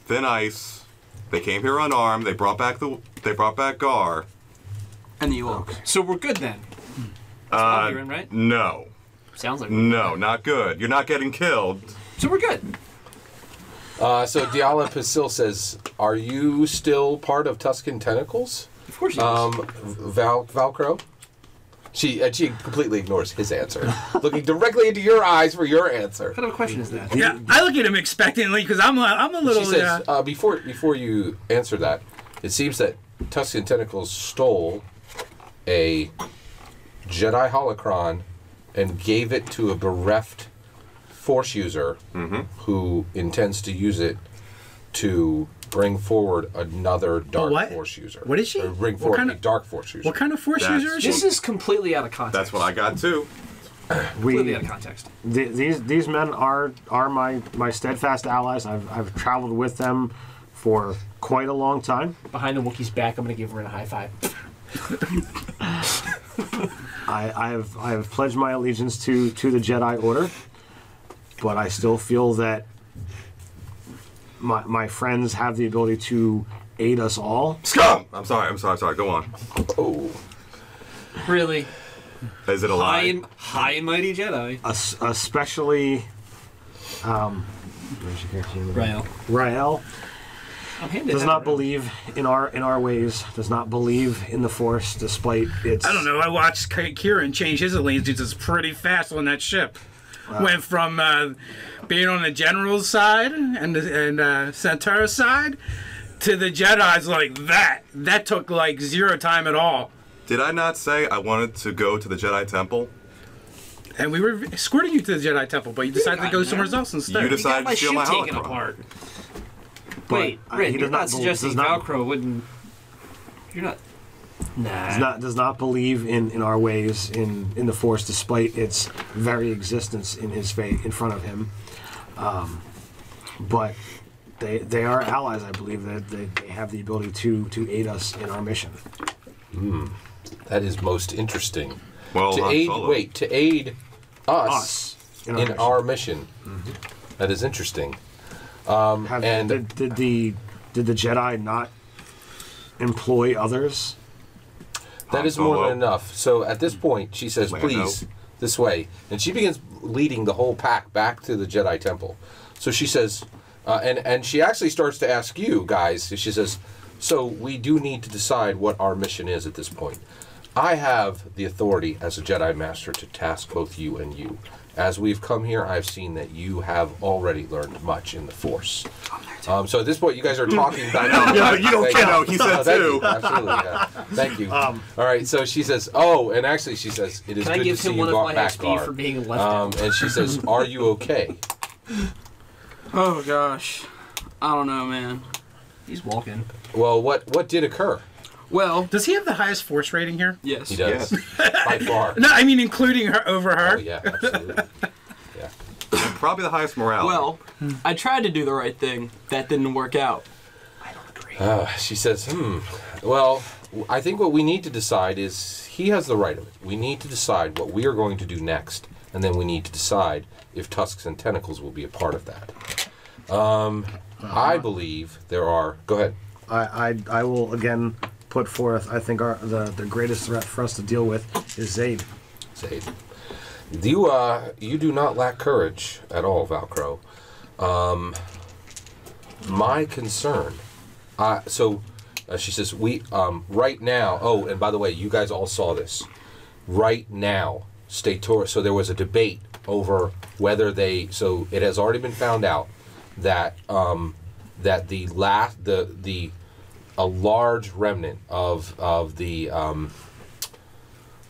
thin ice. They came here unarmed. They brought back the. They brought back Gar. And the Ewoks. Okay. So we're good then. Uh, you're in, right? No. Sounds like. No, good. Not good. You're not getting killed. So we're good. Uh, so Diala Passil says, "Are you still part of Tusk and Tentacles?" Of course she is. Um, Val Valkro. She, uh, she completely ignores his answer, looking directly into your eyes for your answer. What kind of a question is that? Yeah, I look at him expectantly because I'm, I'm a little... She says, uh, uh, before, before you answer that, it seems that Tusk and Tentacles stole a Jedi holocron and gave it to a bereft Force user mm-hmm. who intends to use it to... bring forward another dark what? force user. What is she? Or bring forward kind of, a dark force user. What kind of force That's user is she? This is completely out of context. That's what I got too. we, completely out of context. Th these these men are are my my steadfast allies. I've I've traveled with them for quite a long time. Behind the Wookiee's back, I'm going to give her a high five. I I have I have pledged my allegiance to to the Jedi Order, but I still feel that. My, my friends have the ability to aid us all. Scum! I'm sorry, I'm sorry, I'm sorry. Go on. Oh. Really? Is it a lie? High and, high and mighty Jedi. Es especially... Um, Rael. Rael does not believe in our, in our ways, does not believe in the Force, despite its... I don't know, I watched Kieran change his allegiances pretty fast on that ship. Wow. Went from uh, being on the general's side and and uh, Santara's side to the Jedi's like that. That took like zero time at all. Did I not say I wanted to go to the Jedi Temple? And we were escorting you to the Jedi Temple, but you decided to go somewhere else instead. You decided to steal my holocron. Wait, Rin, you're not suggesting Valkro wouldn't? You're not. Nah. Does not does not believe in, in our ways in, in the Force, despite its very existence in his face in front of him. Um, but they they are allies. I believe that they, they have the ability to to aid us in our mission. Mm. That is most interesting. Well, to aid solo. wait to aid us, us in our in mission. Our mission. Mm-hmm. That is interesting. Um, have, and did, did the did the Jedi not employ others? That is more than enough. So at this point, she says, please, this way. And she begins leading the whole pack back to the Jedi Temple. So she says, uh, and, and she actually starts to ask you guys, she says, so we do need to decide what our mission is at this point. I have the authority as a Jedi Master to task both you and you. As we've come here, I've seen that you have already learned much in the Force. Um, so at this point, you guys are talking about... no, you don't care. No, he said too. Absolutely, yeah. Thank you. Um, All right, so she says, oh, and actually she says, it is good to see you brought back Gar. Can I give him one of my X P for being left out? Um, and she says, are you okay? Oh, gosh. I don't know, man. He's walking. Well, what, what did occur? Well, does he have the highest Force rating here? Yes, he does. Yes. By far. No, I mean including her over her. Oh yeah, absolutely. Yeah, probably the highest morale. Well, I tried to do the right thing. That didn't work out. I don't agree. Uh, she says, "Hmm. Well, I think what we need to decide is he has the right of it. We need to decide what we are going to do next, and then we need to decide if Tusks and Tentacles will be a part of that. Um, I believe there are. Go ahead. I I, I will again." Put forth, I think our, the the greatest threat for us to deal with is Zade. Zade, you uh, you do not lack courage at all, Valkro. Um, my concern. Uh, so uh, she says, we um, right now. Oh, and by the way, you guys all staw this. Right now, Statura. So there was a debate over whether they. So it has already been found out that um, that the last the the a large remnant of of the um,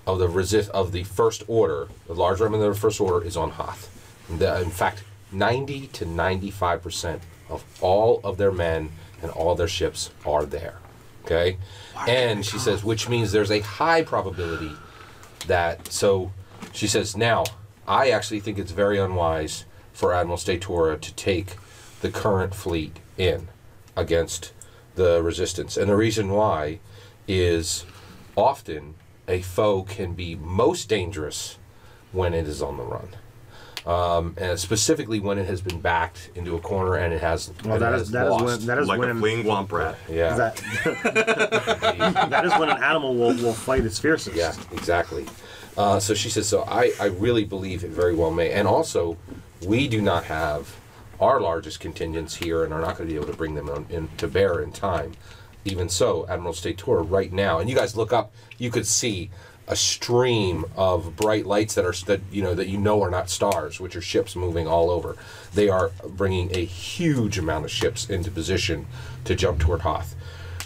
of the resist of the First Order. The large remnant of the First Order is on Hoth. The, in fact, ninety to ninety-five percent of all of their men and all their ships are there. Okay, and she says, which means there's a high probability that. So she says, now I actually think it's very unwise for Admiral Statura to take the current fleet in against the resistance, and the reason why is often a foe can be most dangerous when it is on the run. Um, and specifically when it has been backed into a corner and it has well, that is that is when that is like when a fleeing womp rat. Yeah, that, that is when an animal will, will fight its fiercest. Yeah, exactly. Uh, so she says, so I I really believe it very well may, and also we do not have our largest contingents here and are not going to be able to bring them on, in to bear in time. Even so, Admiral Statura right now, and you guys look up, you could see a stream of bright lights that are that you know that you know are not stars, which are ships moving all over. They are bringing a huge amount of ships into position to jump toward Hoth.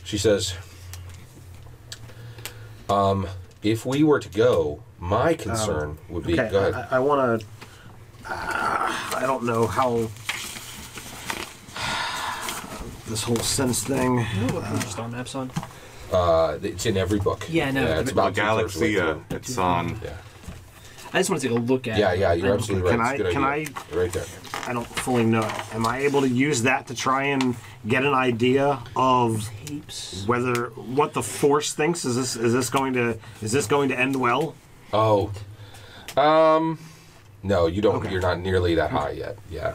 She says, um, "If we were to go, my concern um, would be." Okay, go ahead. I, I want to. Uh, I don't know how this whole sense thing. No, uh, star maps on. Uh, it's in every book. Yeah, no. Yeah, it's about Galaxy. Uh, it's on. Yeah. I just want to take a look at. Yeah, yeah. You're and absolutely can right. I, it's can idea. I? Right there. I don't fully know. Am I able to use that to try and get an idea of whether what the Force thinks? Is this is this going to is this going to end well? Oh, um, no. You don't. Okay. You're not nearly that high yet. Yeah.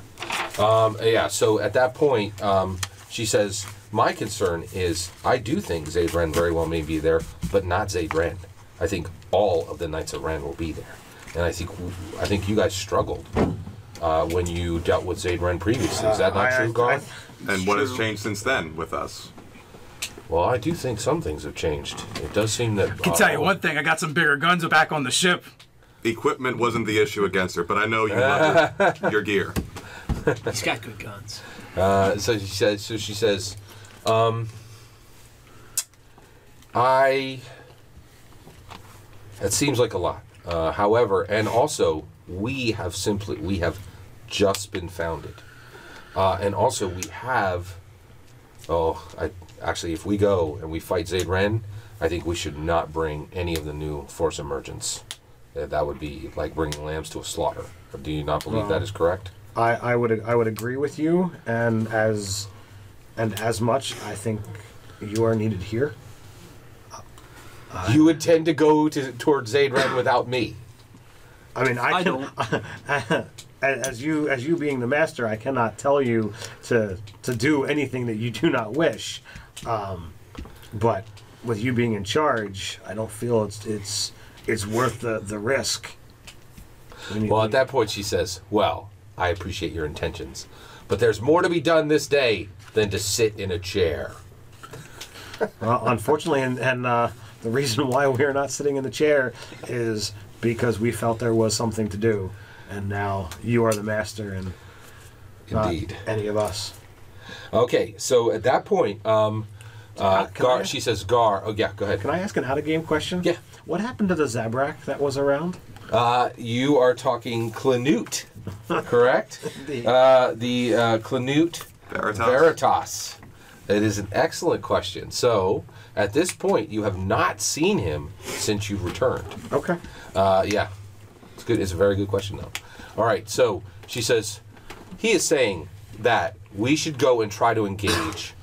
Um. Yeah. So at that point, um, she says, my concern is, I do think Zade Ren very well may be there, but not Zade Ren. I think all of the Knights of Ren will be there, and I think I think you guys struggled uh, when you dealt with Zade Ren previously. Is that not uh, true, Gar? And what true. has changed since then with us? Well, I do think some things have changed. It does seem that I can uh, tell you one thing: I got some bigger guns back on the ship. Equipment wasn't the issue against her, but I know you love your, your gear. He's got good guns. Uh, so she says. So she says. Um, I, that seems like a lot, uh, however, and also, we have simply, we have just been founded, uh, and also we have, oh, I, actually, if we go and we fight Zade Ren, I think we should not bring any of the new Force Emergence. That, that would be like bringing lambs to a slaughter. Do you not believe um, that is correct? I, I would, I would agree with you, and as... And as much, I think you are needed here. Uh, you intend to go to, towards Zade Ren without me. I mean, I, I can, don't. as you, as you being the master, I cannot tell you to to do anything that you do not wish. Um, but with you being in charge, I don't feel it's it's it's worth the the risk. You, well, at that point, she says, "Well, I appreciate your intentions, but there's more to be done this day than to sit in a chair." Well, unfortunately, and, and uh, the reason why we are not sitting in the chair is because we felt there was something to do, and now you are the master, and indeed, not any of us. Okay, so at that point, um, uh, Gar, she says, "Gar, oh yeah, go ahead." Can I ask an out-of-game question? Yeah. What happened to the Zabrak that was around? Uh, you are talking Clanute, correct? the uh, the uh, Clanute. Veritas. Veritas. It is an excellent question. So, at this point, you have not seen him since you've returned. Okay. Uh, yeah. It's good. It's a very good question, though. All right. So, she says, he is saying that we should go and try to engage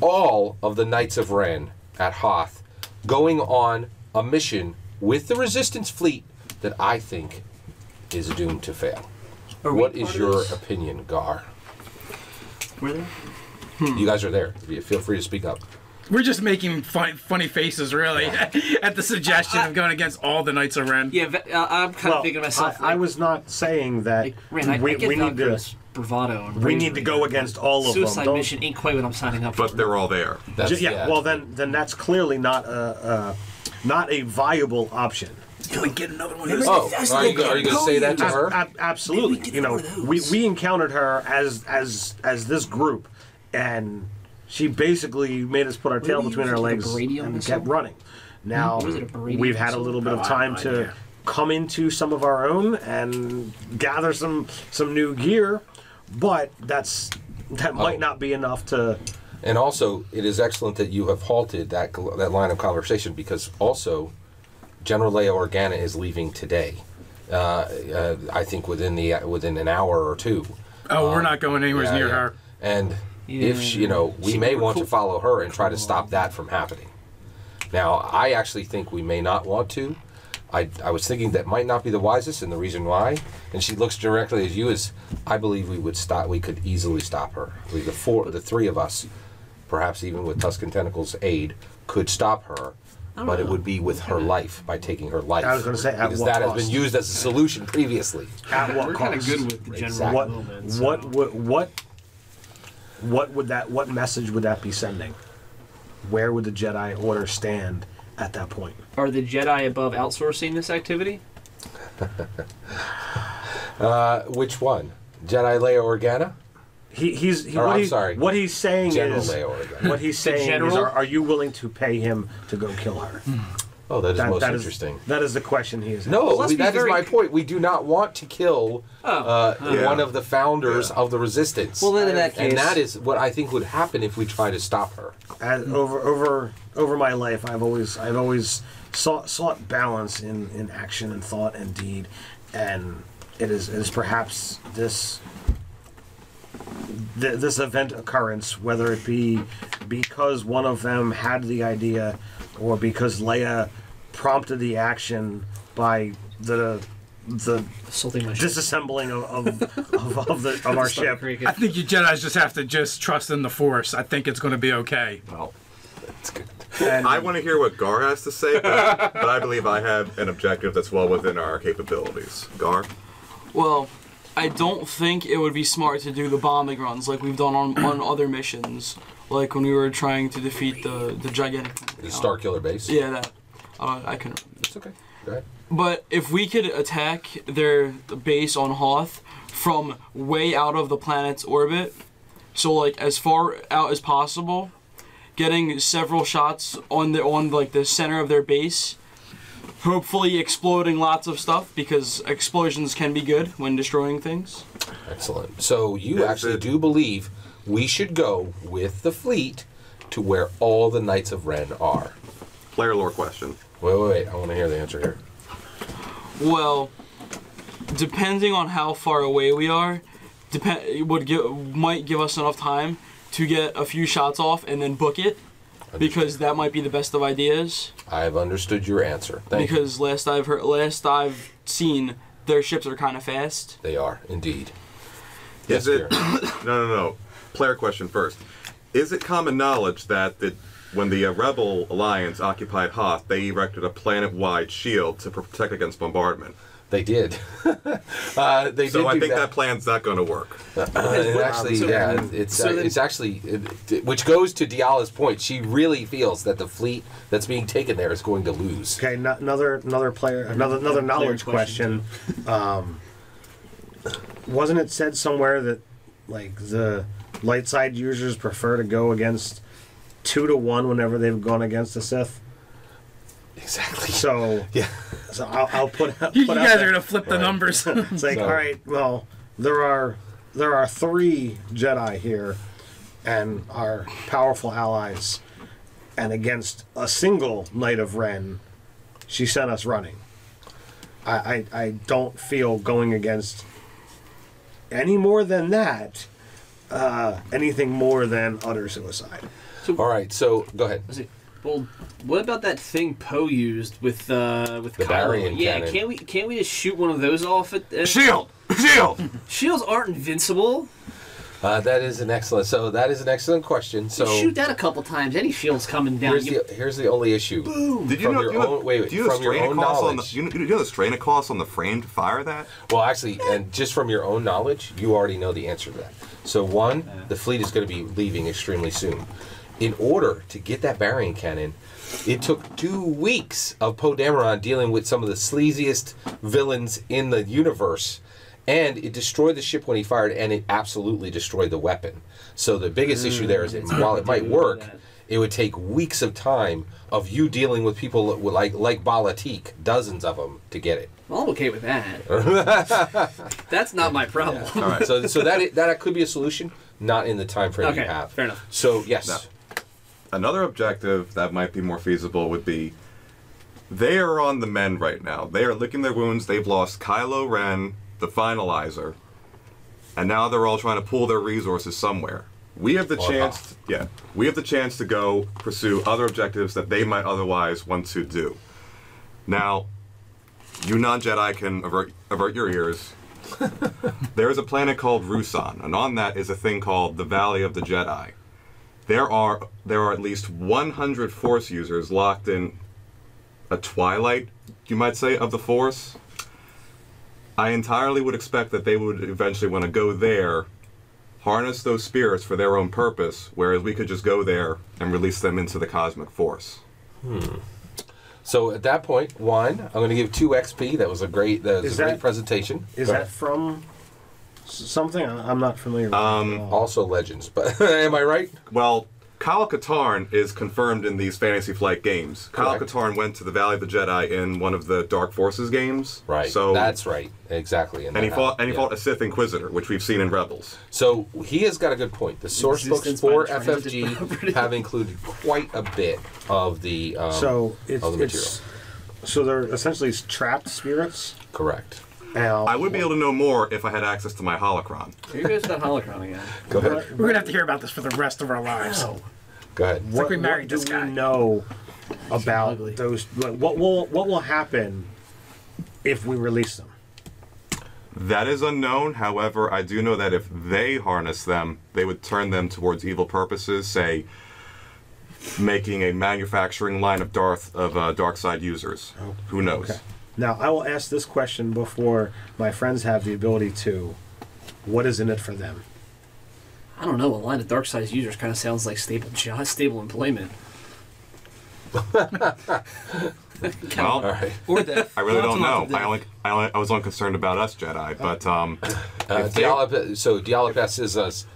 all of the Knights of Ren at Hoth going on a mission with the Resistance fleet that I think is doomed to fail. What is your opinion, Gar? We're there? Hmm. You guys are there. Feel free to speak up. We're just making fun, funny faces, really, at the suggestion I, I, of going against all the Knights of Ren. Yeah, I'm kind well, of thinking to myself. I, like, I was not saying that like, Ren, I, we, I we need to bravado. And we need to go against all of Suicide them. Suicide mission ain't quite what I'm signing up but for. But they're all there. That's, just, yeah, yeah. Well, then, then that's clearly not a uh, not a viable option. Can we get another one of those? Oh, are you, you going to say that to her? Ab- ab- absolutely. You know, we we encountered her as as as this group, and she basically made us put our tail between our legs and kept running. Now, we've had a little bit of time to come into some of our own and gather some some new gear, but that's that might not be enough to. And also, it is excellent that you have halted that that line of conversation, because also General Leia Organa is leaving today. Uh, uh, I think within the uh, within an hour or two. Oh, um, we're not going anywhere yeah, near yeah. her. And yeah. if she, you know, we she may want cool. to follow her and try to stop that from happening. Now, I actually think we may not want to. I I was thinking that might not be the wisest, and the reason why. And she looks directly at you. Is I believe we would stop. We could easily stop her. We, the four, the three of us, perhaps even with Tusk and Tentacles' aid, could stop her. But know. It would be with her life, by taking her life. I was going to say, at because what that cost? Has been used as a solution previously. At what We're cost? Kind of good with the general exactly. what, moment, so. what, what, what, what would that? What message would that be sending? Where would the Jedi Order stand at that point? Are the Jedi above outsourcing this activity? uh, which one? Jedi Leia Organa? He, he's. He, or, what I'm he, sorry. What he's saying General is. What he's saying general? is, are, are you willing to pay him to go kill her? Oh, that is that, most that interesting. Is, that is the question he is. No, asking. We, that is my point. We do not want to kill oh, uh, yeah. one of the founders yeah. of the Resistance. Well, then in that case, and that is what I think would happen if we try to stop her. As, mm. Over, over, over my life, I've always, I've always sought, sought balance in, in action and thought and deed, and it is, it is perhaps this. Th this event occurrence, whether it be because one of them had the idea or because Leia prompted the action by the the disassembling of, of, of, of, the, of our ship. I think you Jedi's just have to just trust in the Force. I think it's going to be okay. Well, that's good. And I want to hear what Gar has to say, but, but I believe I have an objective that's well within our capabilities. Gar? Well, I don't think it would be smart to do the bombing runs like we've done on, on other missions, like when we were trying to defeat the the gigantic the Star Killer base. Yeah, that uh, I couldn't. It's okay. Go ahead. But if we could attack their base on Hoth from way out of the planet's orbit, so like as far out as possible, getting several shots on the on like the center of their base. Hopefully exploding lots of stuff, because explosions can be good when destroying things. Excellent. So you That's actually it. do believe we should go with the fleet to where all the Knights of Ren are. Player lore question. Wait, wait, wait. I want to hear the answer here. Well, depending on how far away we are, depend would give, might give us enough time to get a few shots off and then book it. Because that might be the best of ideas. I've understood your answer. Thank because you. last I've heard, last I've seen, their ships are kind of fast. They are indeed. Is yes, it? no, no, no. Player question first. Is it common knowledge that the, when the uh, Rebel Alliance occupied Hoth, they erected a planet-wide shield to protect against bombardment? They did. uh, they so did I do think that. that plan's not going to work. Uh, it actually, yeah, it's so uh, then, it's actually, it, it, which goes to Diala's point. She really feels that the fleet that's being taken there is going to lose. Okay, no, another another player, another another knowledge question. question. Um, wasn't it said somewhere that like the light side users prefer to go against two to one whenever they've gone against the Sith? Exactly. So yeah. So I'll, I'll put. I'll put you guys out are gonna flip the right. numbers. It's like, so. all right, well, there are there are three Jedi here, and our powerful allies, and against a single Knight of Ren, she sent us running. I I, I don't feel going against any more than that, uh, anything more than utter suicide. So, all right. So go ahead. Let's see. Well, what about that thing Poe used with uh, with the Kylo? Yeah, cannon. Can't we can't we just shoot one of those off at, at Shield? Shield. Shields aren't invincible. Uh, that is an excellent. So that is an excellent question. So you shoot that a couple times. Any shield's coming down. Here's, you, the, here's the only issue. Boom. Did you from know? Your you own, have, wait, do you from your own knowledge, the, you, know, you know the strain it costs on the frame to fire that? Well, actually, and just from your own knowledge, you already know the answer to that. So one, the fleet is going to be leaving extremely soon. In order to get that Barrier cannon, it took two weeks of Poe Dameron dealing with some of the sleaziest villains in the universe. And it destroyed the ship when he fired, and it absolutely destroyed the weapon. So the biggest mm. issue there is, it's, while it might work, it would take weeks of time of you dealing with people like like Balatik, dozens of them, to get it. Well, I'm okay with that. That's not my problem. Yeah. All right. So so that that could be a solution, not in the time frame okay, you have. Fair enough. So yes, now, another objective that might be more feasible would be, they are on the men right now. They are licking their wounds. They've lost Kylo Ren, the finalizer, and now they're all trying to pool their resources somewhere. We have the or chance to, yeah we have the chance to go pursue other objectives that they might otherwise want to do. Now, you non-Jedi can avert, avert your ears. There is a planet called Ruusan, and on that is a thing called the Valley of the Jedi. There are there are at least one hundred Force users locked in a twilight, you might say, of the Force. I entirely would expect that they would eventually want to go there, harness those spirits for their own purpose, whereas we could just go there and release them into the cosmic force. Hmm. So at that point, one, I'm going to give two X P. That was a great, that was a that, great presentation. Is that from something I'm not familiar with? Um, also Legends, but am I right? Well, Kyle Katarn is confirmed in these Fantasy Flight games. Kyle Correct. Katarn went to the Valley of the Jedi in one of the Dark Forces games. Right. So that's right. Exactly. And, and he fought happened. and he yeah. fought a Sith Inquisitor, which we've seen in Rebels. So he has got a good point. The source Existence books for F F G have included quite a bit of the um, so it's, of the material. It's, so they're essentially trapped spirits. Correct. Now, I would be able to know more if I had access to my holocron. So you guys got holocron again. Go ahead. We're going to have to hear about this for the rest of our lives. Wow. Go ahead. It's what, like we married this guy. What do we know about those? Like, what, will, what will happen if we release them? That is unknown. However, I do know that if they harness them, they would turn them towards evil purposes, say, making a manufacturing line of, Darth, of uh, dark side users. Oh. Who knows? Okay. Now, I will ask this question before my friends have the ability to. What is in it for them? I don't know. A line of dark side users kind of sounds like stable job, stable employment. Well, right. Or death. I really don't know. I only, I only, I was only concerned about us Jedi, but um. Uh, Diala, so Diala Passil is us.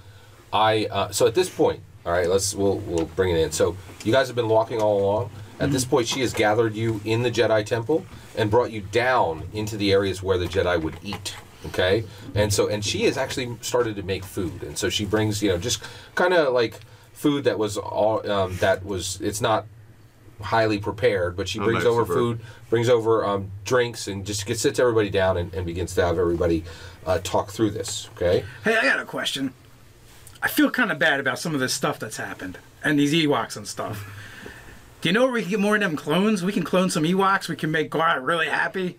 I uh, so at this point, all right. Let's we'll we'll bring it in. So you guys have been walking all along. At this point, she has gathered you in the Jedi Temple and brought you down into the areas where the Jedi would eat, okay? And so, and she has actually started to make food, and so she brings, you know, just kind of like food that was all um, that was. It's not highly prepared, but she brings over food, brings over um, drinks, and just gets, sits everybody down and, and begins to have everybody uh, talk through this, okay? Hey, I got a question. I feel kind of bad about some of this stuff that's happened and these Ewoks and stuff. Do you know where we can get more of them clones? We can clone some Ewoks. We can make Gar really happy.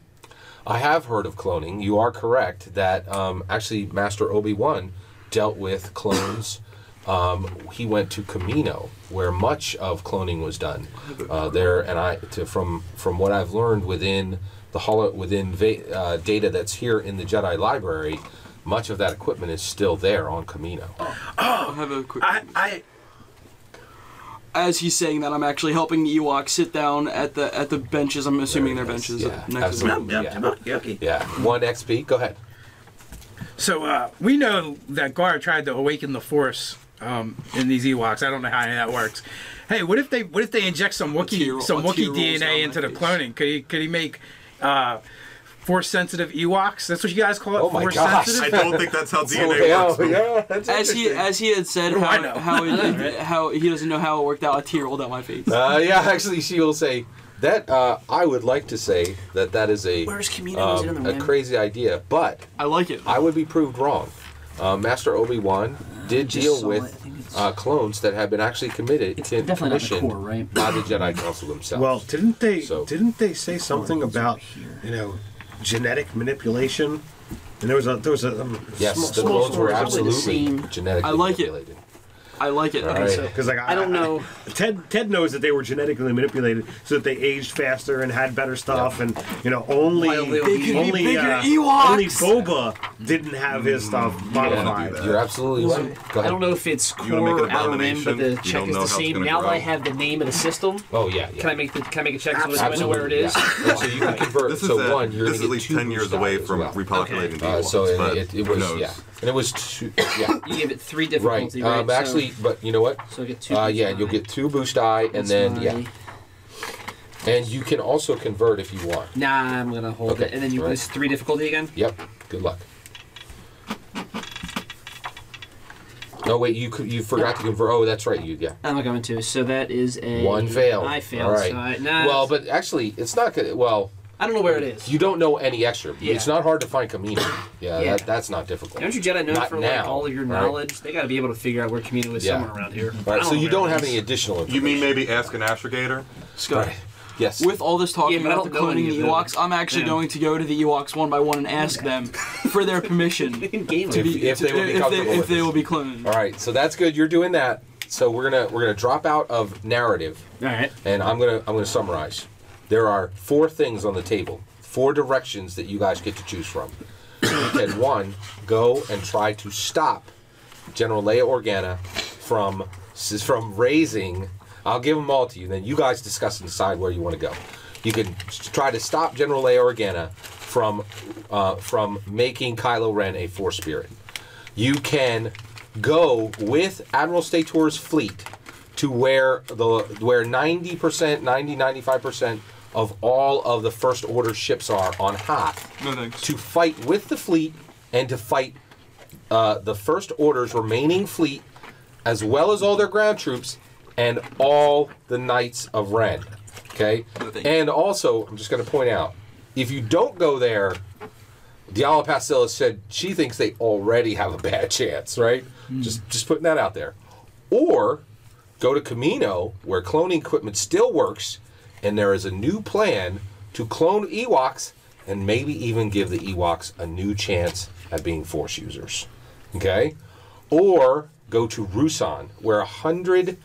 I have heard of cloning. You are correct that um, actually Master Obi-Wan dealt with clones. um, he went to Kamino, where much of cloning was done. Uh, there and I, to, from from what I've learned within the holo, within va uh, data that's here in the Jedi Library, much of that equipment is still there on Kamino. Oh, I have a quick. I, I As he's saying that, I'm actually helping the Ewoks sit down at the at the benches. I'm assuming they're benches. Yeah, absolutely. Yeah. Yeah. Yeah. One X P. Go ahead. So uh, we know that Gar tried to awaken the Force um, in these Ewoks. I don't know how any of that works. Hey, what if they what if they inject some Wookiee some Wookiee D N A into the cloning? Could he could he make uh, Force sensitive Ewoks? That's what you guys call it. Oh my Force gosh! Sensitive? I don't think that's how D N A works. Oh, yeah, that's as he as he had said, how how, it, how he doesn't know how it worked out. A tear rolled out my face. Uh, yeah, actually, she will say that. Uh, I would like to say that that is a Where's Kamino? Um, is another a crazy idea, but I like it. I would be proved wrong. Uh, Master Obi-Wan did deal with uh, clones that have been actually committed it's in commission the right? by the Jedi Council themselves. Well, didn't they? So, didn't they say something about here? You know. Genetic manipulation And there was a there was a um, yes, small, the small were absolutely genetically I like manipulated. It. I like it. Right. So, like, I, I don't know. I, Ted Ted knows that they were genetically manipulated so that they aged faster and had better stuff, yep. and you know only they only be uh, only Boba didn't have his stuff modified. Yeah, you're absolutely right. I don't know if it's core Allen, but the check is the same. Now grow. that I have the name of the system, oh yeah, yeah. can I make the can I make a check absolutely. so I know where it is? Yeah. So you can convert. This so is one, you're this is at least ten years away from repopulating the Ewoks. So it was yeah, and it was two. Yeah, you gave it three difficulty. Right, actually. But you know what? So get two uh, yeah, you'll get two boost die, and That's then my... yeah. And you can also convert if you want. Nah, I'm gonna hold okay. it, and then you place right. three difficulty again. Yep. Good luck. No, wait, you you forgot to convert. Oh, that's right, you yeah. I'm not going to. So that is a one fail. I failed. All right. So I, nah, well, but actually, it's not good. Well. I don't know where it is. You don't know any extra. Yeah. It's not hard to find Kamino. Yeah, yeah. That, that's not difficult. Don't you Jedi know not for like now, all of your knowledge? Right? They got to be able to figure out where Kamino is yeah. somewhere around here. Right, so you don't have any additional information. You mean maybe ask an astrogator? Scott. Right. Yes. With all this talking yeah, about the cloning Ewoks, I'm actually yeah. going to go to the Ewoks one by one and ask them for their permission to be, if, if they, will be, if they, if they will be cloned. All right, so that's good. You're doing that. So we're gonna we're gonna drop out of narrative. All right. And I'm gonna I'm gonna summarize. There are four things on the table, four directions that you guys get to choose from. You can, one, go and try to stop General Leia Organa from, from raising. I'll give them all to you, and then you guys discuss and decide where you want to go. You can try to stop General Leia Organa from, uh, from making Kylo Ren a Force spirit. You can go with Admiral Statura's fleet to where the where ninety percent, ninety, ninety-five percent of all of the First Order ships are on Hoth, no, thanks. to fight with the fleet and to fight uh, the First Order's remaining fleet, as well as all their ground troops and all the Knights of Ren. Okay, no, and also I'm just going to point out, if you don't go there, Diala Passil said she thinks they already have a bad chance, right? Mm. Just just putting that out there, or go to Kamino, where cloning equipment still works, and there is a new plan to clone Ewoks and maybe even give the Ewoks a new chance at being Force users. Okay? Or go to Ruusan, where a hundred,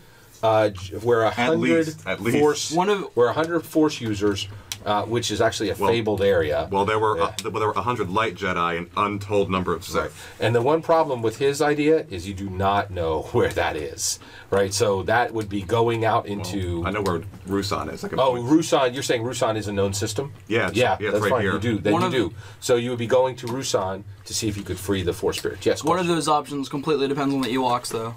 uh, where a hundred Force, one of where a hundred Force users. Uh, which is actually a well, fabled area. Well, there were yeah. uh, well, there were a hundred light Jedi and untold number of Sith. Right. And the one problem with his idea is you do not know where that is, right? So that would be going out into. Well, I know where Ruusan is. I can oh, point. Ruusan! You're saying Ruusan is a known system? Yeah, it's, yeah, yeah, that's right fine. Here. You do. Then one you do. So you would be going to Ruusan to see if you could free the Force spirit. Yes. One of those options completely depends on the Ewoks, though.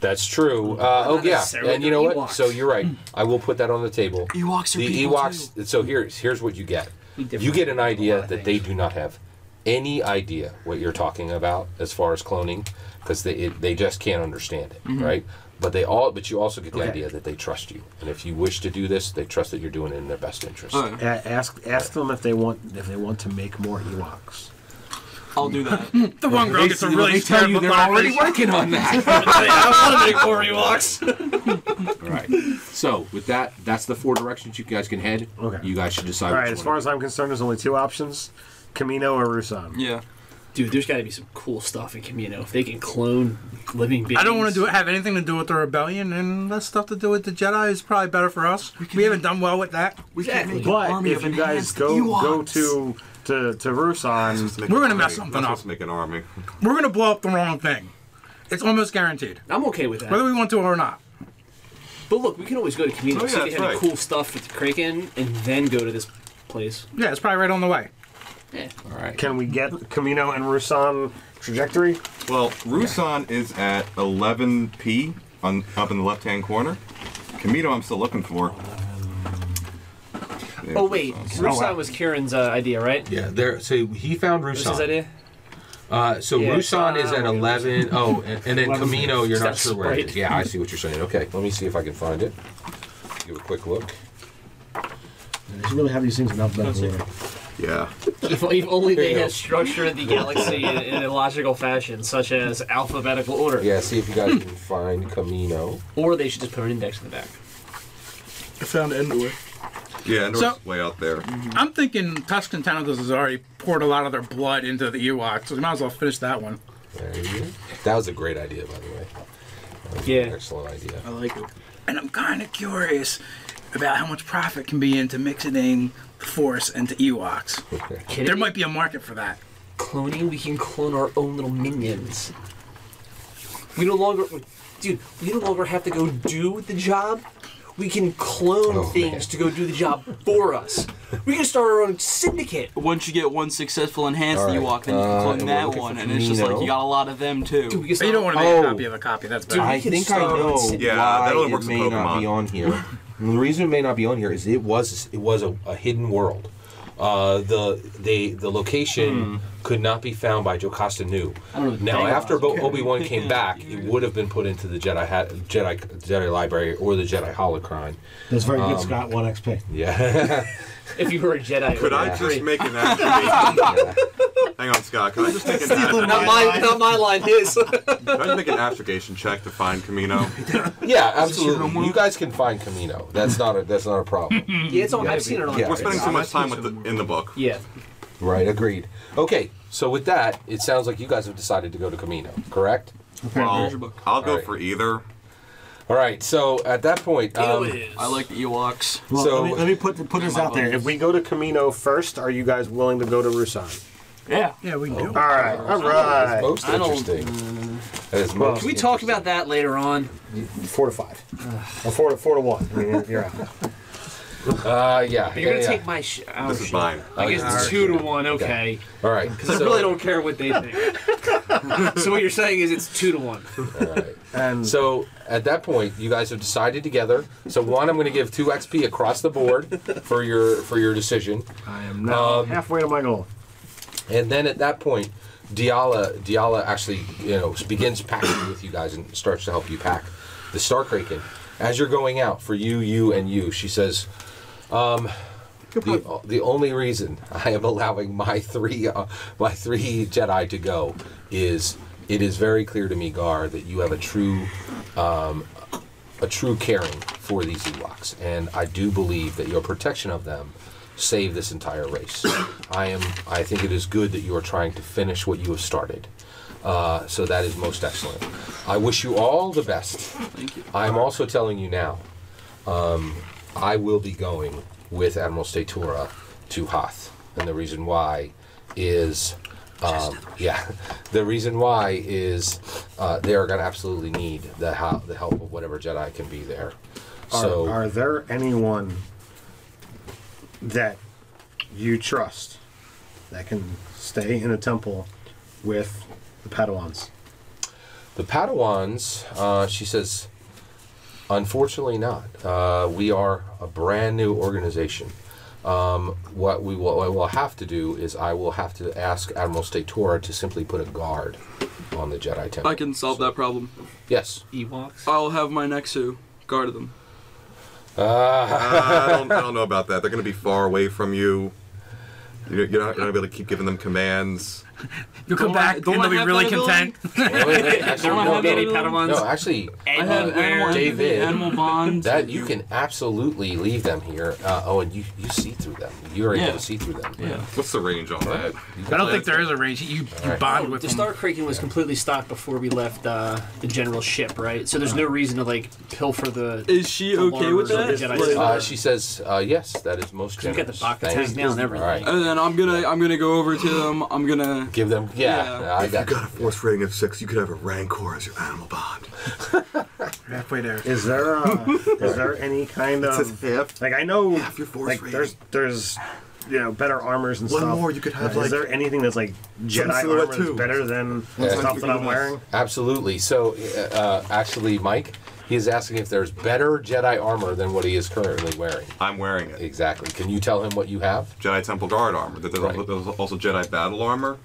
That's true. Uh, oh yeah, and you know Ewoks. what? So you're right. Mm. I will put that on the table. Ewoks are the Ewoks. Too. So here's here's what you get. You get an idea that they do not have any idea what you're talking about as far as cloning, because they it, they just can't understand it, mm-hmm. right? But they all. But you also get the okay. idea that they trust you, and if you wish to do this, they trust that you're doing it in their best interest. Right. Uh, ask ask them if they want if they want to make more Ewoks. I'll do that. The one girl gets a really terrible laugh. They tell you they're already working on that. I want to make more Ewoks. All right. So with that, that's the four directions you guys can head. Okay. You guys should decide. All right. As far as I'm concerned, there's only two options: Kamino or Ruusan. Yeah. Dude, there's got to be some cool stuff in Kamino if they can clone living beings. I don't want to do have anything to do with the rebellion, and less stuff to do with the Jedi is probably better for us. We, we haven't done well with that. We can't. Make but an army if you guys go Ewoks. go to. To, to Ruusan, we're gonna mess something up. Make an army. We're gonna blow up the wrong thing. It's almost guaranteed. I'm okay with that, whether we want to or not. But look, we can always go to community. Oh, yeah, see if they have cool stuff with the Kraken, and then go to this place. Yeah, it's probably right on the way. Yeah. All right. Can we get Kamino and Ruusan trajectory? Well, Ruusan yeah. is at eleven P on up in the left-hand corner. Kamino, I'm still looking for. Yeah, oh wait, Ruusan oh, wow. was Kieran's uh, idea, right? Yeah, there. So he found Ruusan. What was his idea? Uh, so yeah, Ruusan uh, is at eleven. Oh, and, and then Kamino, you're not sure where right. it is. Yeah, I see what you're saying. Okay, let me see if I can find it. Give a quick look. I should really have these things in alphabetical order. Yeah. If, if only they had structured the galaxy in, in a logical fashion, such as alphabetical order. Yeah. See if you guys can find Kamino. Or they should just put an index in the back. I found Endor. Yeah, Endor's so, way out there. I'm thinking Tusk and Tentacles has already poured a lot of their blood into the Ewoks, so we might as well finish that one. There you go. That was a great idea, by the way. That was yeah. an excellent idea. I like it. And I'm kind of curious about how much profit can be into mixing the Force into Ewoks. Okay. There might be a market for that. Cloning, we can clone our own little minions. We no longer, dude, we no longer have to go do the job. We can clone oh, things man. to go do the job for us. We can start our own syndicate. Once you get one successful enhanced right. Ewok, then you can clone uh, that one, and it's just like you got a lot of them too. Dude, you don't want to make oh. a copy of a copy. That's bad. Dude, I think I know yeah, why that only works it may not be on here. The reason it may not be on here is it was it was a, a hidden world. Uh, the they the location hmm. could not be found by Jocasta Nu. Now, after Obi-Wan came back, it would have been put into the Jedi Jedi Jedi Library or the Jedi Holocron. That's very um, good, Scott. One X P. Yeah. If you were a Jedi, could I yeah. just make an astrogation? yeah. Hang on, Scott. Could I just make an astrogation? Not my, not my line. His. Could I make an astrogation check to find Kamino? Yeah, absolutely. You guys can find Kamino. That's not a that's not a problem. Yeah, it's on. Yeah, I've seen it on. Yeah, we're spending too much time with the, in the book. Yeah. Right. Agreed. Okay. So with that, it sounds like you guys have decided to go to Kamino, correct? Okay. Well, well, I'll go right. for either. All right, so at that point, um, I like the Ewoks. Well, so let me, let me put put this out there. If we go to Kamino first, are you guys willing to go to Ruusan? Yeah, yeah, we can. Oh, do. All right, all right. That is most interesting. That is most can we talk about that later on? Four to five, or four to four to one. You're, you're out. Uh, yeah. But you're yeah, gonna yeah. take my. Sh oh, this shit. is mine. I guess it's two to one. Okay. okay. All right. Because so, I really don't care what they think. So what you're saying is it's two to one. All right. And so at that point, you guys have decided together. So one, I'm going to give two X P across the board for your for your decision. I am now um, halfway to my goal. And then at that point, Diala Diala actually you know begins packing with you guys and starts to help you pack the Star Kraken. As you're going out for you, you, and you, she says. Um, the, the only reason I am allowing my three uh, my three Jedi to go is it is very clear to me, Gar, that you have a true um, a true caring for these Ewoks, and I do believe that your protection of them saved this entire race. I am I think it is good that you are trying to finish what you have started. Uh, so that is most excellent. I wish you all the best. Thank you. I'm also telling you now. Um, I will be going with Admiral Statura to Hoth, and the reason why is, um, yeah, the reason why is uh, they are going to absolutely need the the help of whatever Jedi can be there. Are, so, are there anyone that you trust that can stay in a temple with the Padawans? The Padawans, uh, she says. Unfortunately not. Uh, we are a brand new organization. Um, what we will, I will have to do is I will have to ask Admiral Statura to simply put a guard on the Jedi Temple. I can solve so, that problem. Yes. Ewoks? I'll have my Nexu guard them. Uh, uh, I, don't, I don't know about that. They're going to be far away from you. You're, you're not going to be able to keep giving them commands. You'll come don't back, I, don't and they'll be really content. No, actually, David, animal bonds. That you can absolutely leave them here. Uh, oh, and you, you see through them. You're yeah. able to see through them. Yeah. What's the range on that? I don't think there is a range. You, you right. bond oh, with the them. Star Kraken was yeah. completely stocked before we left uh, the general ship, right? So there's no reason to like pilfer the. Is she okay with that? Uh, she says uh, yes. That is most generous. You got the pocket tank now and everything. And then I'm gonna I'm gonna go over to them. I'm gonna. Give them, yeah. yeah. I if got you got a force rating of six, you could have a Rancor as your animal bond. Halfway there. Is there, a, is there any kind of like I know half your force like, rating. There's, there's, you know, better armors and One stuff. One more you could have. Right. Like, is there anything that's like Jedi armor too. That's better than yeah. stuff yeah. that I'm wearing? Absolutely. So, uh, actually, Mike. He is asking if there's better Jedi armor than what he is currently wearing. I'm wearing it. Exactly. Can you tell him what you have? Jedi Temple Guard armor. There's, right. also, there's also Jedi Battle armor.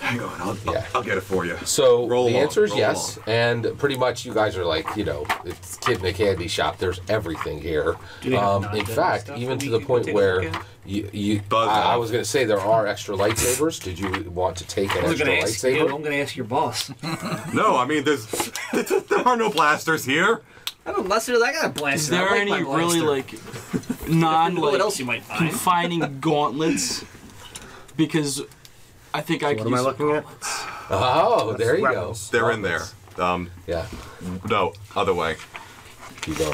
Hang on, I'll, yeah. I'll, I'll get it for you. So roll the answer on, is yes, on. and pretty much you guys are like, you know, it's kid in a candy shop. There's everything here. Yeah, um, in fact, even to the point where you, you I, I was going to say there are extra lightsabers. Did you want to take an extra ask, lightsaber? You know, I'm going to ask your boss. No, I mean, there's there are no blasters here. I have a blaster. I got a blaster. Is there like any really like non like, else you might find. confining gauntlets, because I think so I can use I looking gauntlets. At? Oh, that's there you weapons. go. They're gauntlets. in there. Um, yeah. No, other way. You go.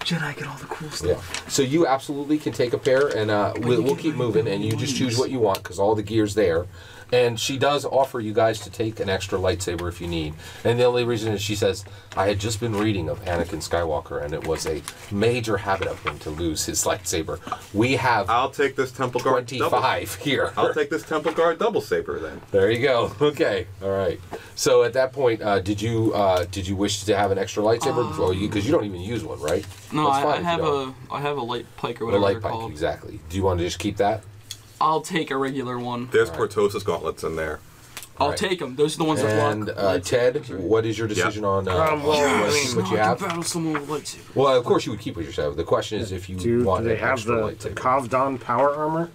Jedi get all the cool stuff. Yeah. So you absolutely can take a pair, and uh, we'll, we'll keep moving, and you just choose what you want, because all the gear's there. And she does offer you guys to take an extra lightsaber if you need. And the only reason is she says, I had just been reading of Anakin Skywalker, and it was a major habit of him to lose his lightsaber. We have I'll take this Temple Guard twenty-five here. I'll take this Temple Guard double saber then. There you go. Okay. All right. So at that point, uh, did you uh, did you wish to have an extra lightsaber? Because uh, you, you don't even use one, right? No, I, I have a I have a light pike or whatever. A light pike, called. Exactly. Do you want to just keep that? I'll take a regular one. There's right. Portosa's gauntlets in there. I'll right. take them. Those are the ones that block. And uh, Ted, what is your decision yep. on uh, um, well, yeah, what, I mean, what you have? Battle someone with lightsaber. Well, of course you would keep what you have. The question is if you do, want do they an have extra the, lightsaber. the Kavdan power armor?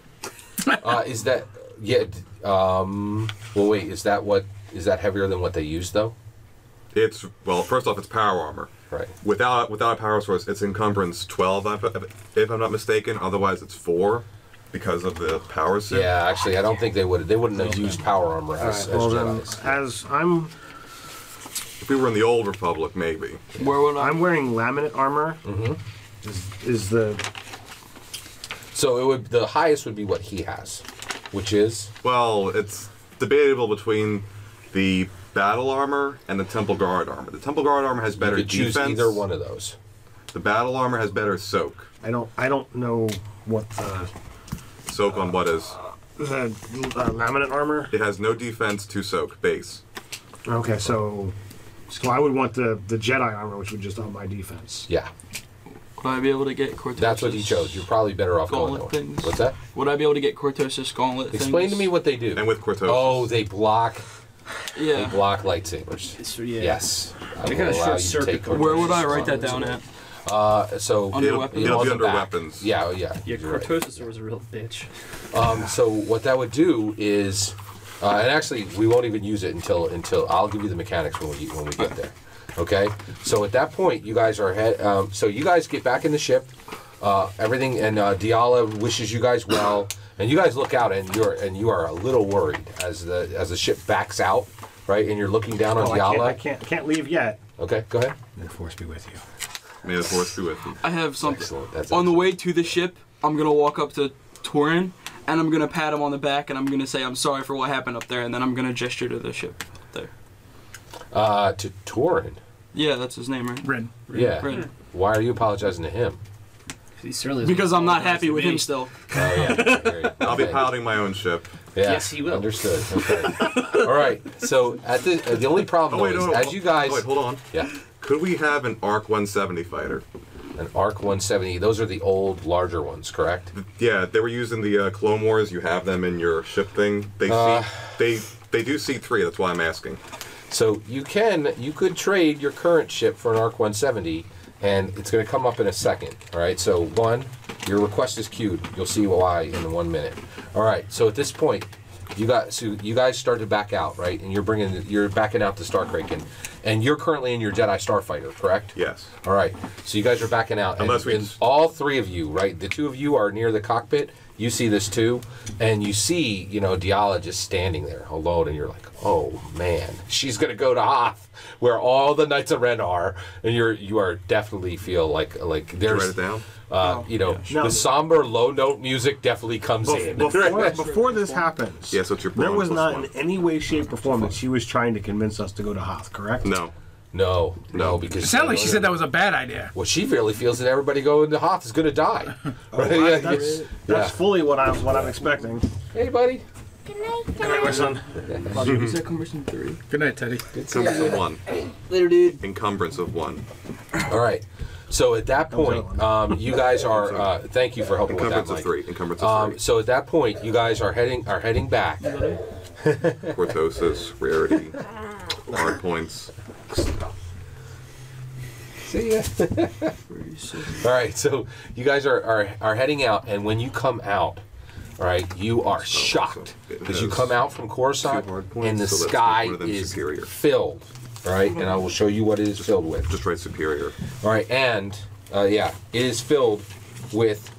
uh, is that yeah? Um, well, wait. Is that what? Is that heavier than what they use though? It's well. First off, it's power armor. Right. Without without a power source, it's encumbrance twelve, if, if I'm not mistaken. Otherwise, it's four. Because of the power suit? Yeah, actually, I don't think they would. They wouldn't have used power armor as, right, as well Jedis. Then, as I'm, if we were in the old Republic, maybe. Where would I? I'm wearing laminate armor. Mm-hmm. Is, is the so it would the highest would be what he has, which is well, it's debatable between the battle armor and the Temple Guard armor. The Temple Guard armor has better you could defense. Choose either one of those. The battle armor has better soak. I don't. I don't know what the. Soak on what is? Uh, uh, laminate armor? It has no defense to soak, base. Okay, so, so I would want the, the Jedi armor, which would just up my defense. Yeah. Would I be able to get Cortosis? That's what he chose. You're probably better off going that things? What's that? Would I be able to get Cortosis gauntlet Explain things? to me what they do. And with Cortosis. Oh, they block. Yeah. They block lightsabers. So, yeah. Yes. They got a short circuit. Where would I write that down at? Uh, so under it'll, weapons. it'll be under back. weapons. Yeah, yeah. Yeah, Cortosis right. was a real bitch. Um, so what that would do is, uh, and actually we won't even use it until until I'll give you the mechanics when we when we get there. Okay. So at that point, you guys are head. Um, so you guys get back in the ship, uh, everything, and uh, Diala wishes you guys well, and you guys look out and you're and you are a little worried as the as the ship backs out, right? And you're looking down oh, on Diala. I can't, I can't can't leave yet. Okay, go ahead. May the force be with you. May the force be with you. I have something. Excellent. That's on excellent. the way to the ship, I'm going to walk up to Torin, and I'm going to pat him on the back, and I'm going to say, I'm sorry for what happened up there, and then I'm going to gesture to the ship up there. Uh, to Torin? Yeah, that's his name, right? Ren. Ren. Yeah. Ren. Why are you apologizing to him? He certainly because I'm not happy with me. him still. Oh, yeah. Okay. I'll be piloting my own ship. Yeah. Yes, he will. Understood. Okay. All right. So at the uh, the only problem oh, wait, is no, no, as you guys. Oh, wait, hold on. Yeah. Could we have an ARC one seventy fighter? An ARC one seventy. Those are the old, larger ones, correct? Yeah, they were used in the uh, Clone Wars. You have them in your ship thing. They uh, see, they they do C three. That's why I'm asking. So you can you could trade your current ship for an ARC one seventy, and it's going to come up in a second. All right. So one, your request is queued. You'll see why in one minute. All right. So at this point, you got so you guys start to back out, right? And you're bringing you're backing out the Star Kraken. And you're currently in your Jedi Starfighter, correct? Yes. All right. So you guys are backing out. Unless and, we... and all three of you, right? The two of you are near the cockpit. You see this too. And you see, you know, Diala just standing there alone. And you're like, oh, man. She's going to go to Hoth, where all the Knights of Ren are. And you're, you are definitely feel like, like there's... Write it down? Uh, no. You know, yeah. no. the somber low note music definitely comes Bef in. Before, before this happens, yeah, so it's your there was not one. in any way, shape, or form that she was trying to convince us to go to Hoth, correct? No. No, no, because... It sounded like she said that was a bad idea. Well, she really feels that everybody going to Hoth is going to die. Right? Oh, yeah, that's yeah. that's fully what I'm, what I'm expecting. Hey, buddy. Good night, Dad. Good night, my son. Bobby, who's that conversation three? Good night, Teddy. Encumbrance of one. Later, dude. Encumbrance of one. All right. So at that point, um, you guys are. Uh, thank you for helping with that, Mike. Three. Encumbrance of three. Um, so at that point, you guys are heading are heading back. Cortosis, rarity, hard points. See ya. All right. So you guys are, are are heading out, and when you come out, all right, you are shocked because you come out from Coruscant, and the sky is filled. All right, and I will show you what it is just, filled with. Just right superior. All right, and uh, yeah, it is filled with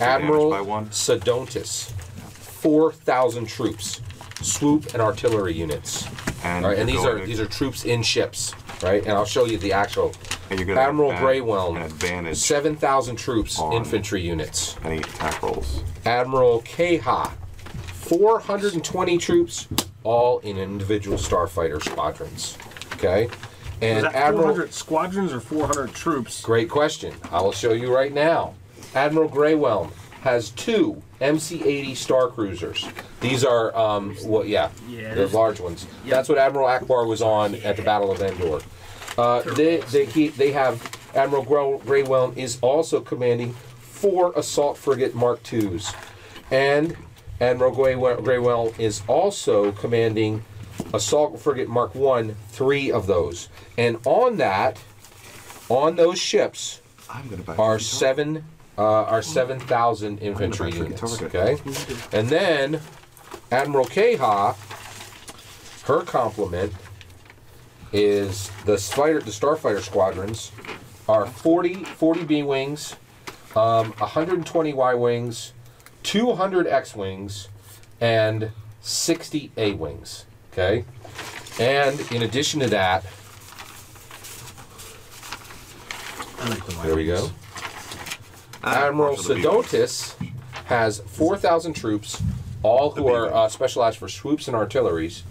Admiral Sedontis. four thousand troops, swoop and artillery units. And, right? and these are to... these are troops in ships, right? And I'll show you the actual. Admiral Greywelm, seven thousand troops, infantry units. Any attack rolls. Admiral Keha, four hundred twenty troops, all in individual starfighter squadrons. Okay? And is that Admiral, four hundred squadrons or four hundred troops? Great question. I will show you right now. Admiral Greywelm has two M C eighty Star Cruisers. These are, um, well, yeah, yeah they're large ones. Yep. That's what Admiral Akbar was on yeah. at the Battle of Endor. Uh, they they keep they have Admiral Greywelm is also commanding four assault frigate Mark twos, and Admiral Greywelm is also commanding assault frigate Mark one, three of those, and on that, on those ships, I'm gonna buy are seven uh, are seven thousand infantry units. Okay, and then Admiral Keha, her complement. Is the fighter, the starfighter squadrons are forty B-wings, um, one hundred twenty Y-wings, two hundred X-wings, and sixty A-wings, okay? And in addition to that, there we go, Admiral Sedontis has four thousand troops, all who are uh, specialized for swoops and artilleries.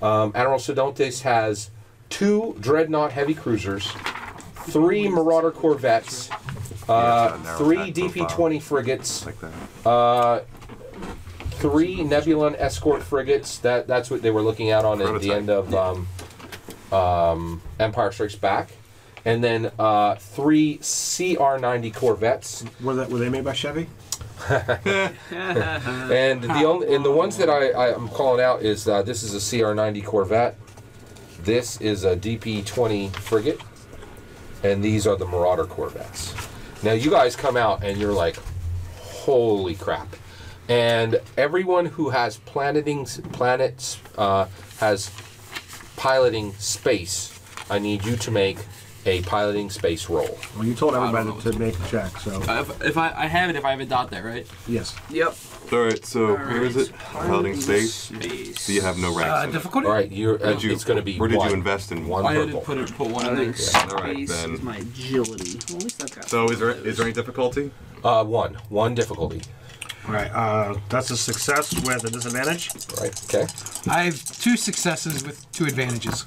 Um, Admiral Sedontis has two Dreadnought heavy cruisers, three Marauder corvettes, uh, three D P twenty frigates, uh, three Nebulon escort frigates. That that's what they were looking at on at the end of um, um, Empire Strikes Back, and then uh, three C R ninety corvettes. Were that were they made by Chevy? and the only and the ones that I, I am calling out is uh, this is a C R ninety corvette. This is a D P twenty frigate, and these are the Marauder corvettes. Now you guys come out and you're like, holy crap. And everyone who has planeting, planets, uh, has piloting space, I need you to make a piloting space roll. Well, you told everybody to make a check, so. Uh, if, if I, I have it, if I have a dot there, right? Yes. Yep. All right, so All right. where is it? Piloting space. space. So you have no ranks. Uh, difficulty. All right, you're, uh, you, it's going to be. Where did one, you invest in one? I had to put, it, put one in there. Yeah. All right, then. Is my agility. Well, at least I've got so is there is there any difficulty? Uh, one, one difficulty. All right, uh, that's a success with a disadvantage. All right. Okay. I have two successes with two advantages.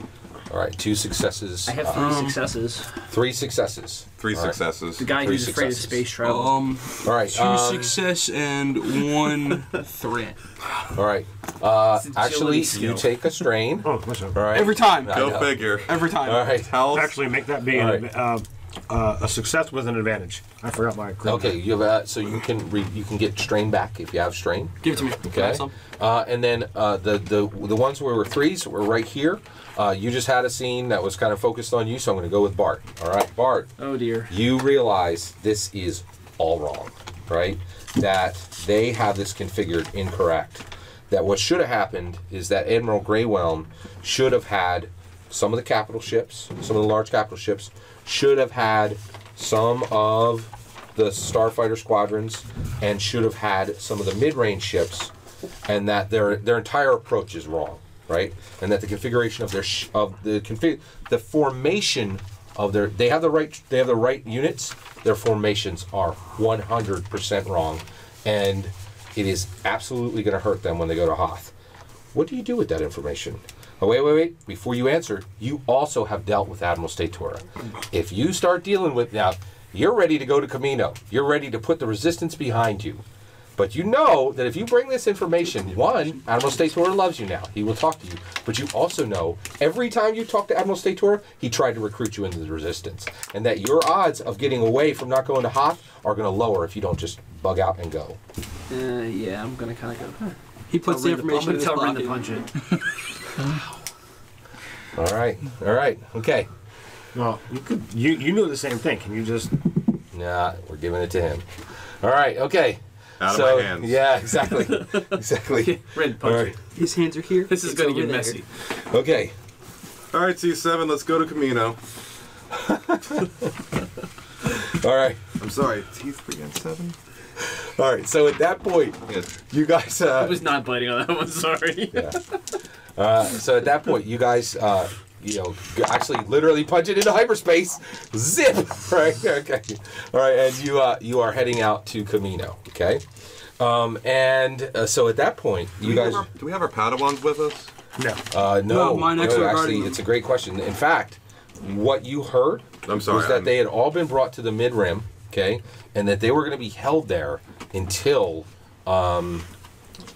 All right, two successes. I have three um, successes. Three successes. Three right. successes. The guy three who's successes. afraid of space travel. Um, All right. Two um, success and one threat. All right. Uh, actually, skill. you take a strain. Oh, what's up? All right. Every time. Go figure. Every time. All right. Health. Actually, make that be right. an, uh, uh, a success with an advantage. I forgot my. Okay, you have uh, so you can re you can get strain back if you have strain. Give it to me. Okay. Uh, and then uh, the the the ones where were threes were right here. Uh, you just had a scene that was kind of focused on you, so I'm going to go with Bart. All right, Bart. Oh, dear. You realize this is all wrong, right? That they have this configured incorrect. That what should have happened is that Admiral Greywelm should have had some of the capital ships, some of the large capital ships, should have had some of the starfighter squadrons, and should have had some of the mid-range ships, and that their their entire approach is wrong. Right, and that the configuration of their sh of the config the formation of their they have the right they have the right units. Their formations are one hundred percent wrong, and it is absolutely going to hurt them when they go to Hoth. What do you do with that information? Oh wait, wait, wait! Before you answer, you also have dealt with Admiral Statura. If you start dealing with now, you're ready to go to Kamino. You're ready to put the resistance behind you. But you know that if you bring this information, one, Admiral Statura loves you now. He will talk to you. But you also know every time you talk to Admiral Statura, he tried to recruit you into the resistance. And that your odds of getting away from not going to Hoth are going to lower if you don't just bug out and go. Uh, yeah, I'm going to kind of go. Huh. He puts the information in his pocket. I'm going to tell Ren to punch it. All right. All right. Okay. Well, you could. You, you knew the same thing. Can you just... Nah, we're giving it to him. All right. Okay. Out so, of my hands. Yeah, exactly. Exactly. Red punch. Right. His hands are here. This is going to get messy. There. Okay. All right, C seven, let's go to Kamino. All right. I'm sorry. Teeth began seven. All right. So at that point, yes. you guys. Uh, I was not biting on that one. Sorry. Yeah. Uh, so at that point, you guys, uh, you know, actually, literally punch it into hyperspace. Zip. Right. Okay. All right. And you, uh, you are heading out to Kamino. Okay. Um, and uh, so at that point, do you guys. Our, do we have our Padawans with us? No. Uh, no. no my next no, actually, it's a great question. In fact, what you heard I'm sorry, was that I'm... they had all been brought to the mid-rim, okay, and that they were going to be held there until um,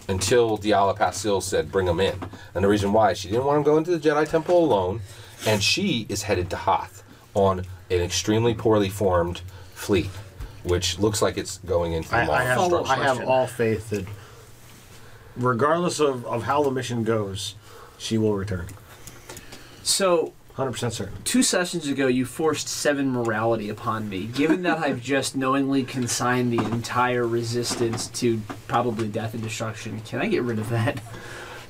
until Diala Passil said, bring them in. And the reason why, she didn't want them going to the Jedi Temple alone, and she is headed to Hoth on an extremely poorly formed fleet, which looks like it's going into I, I have, I have all faith that regardless of, of how the mission goes, she will return. So... one hundred percent certain. Two sessions ago, you forced seven morality upon me. Given that I've just knowingly consigned the entire resistance to probably death and destruction, can I get rid of that?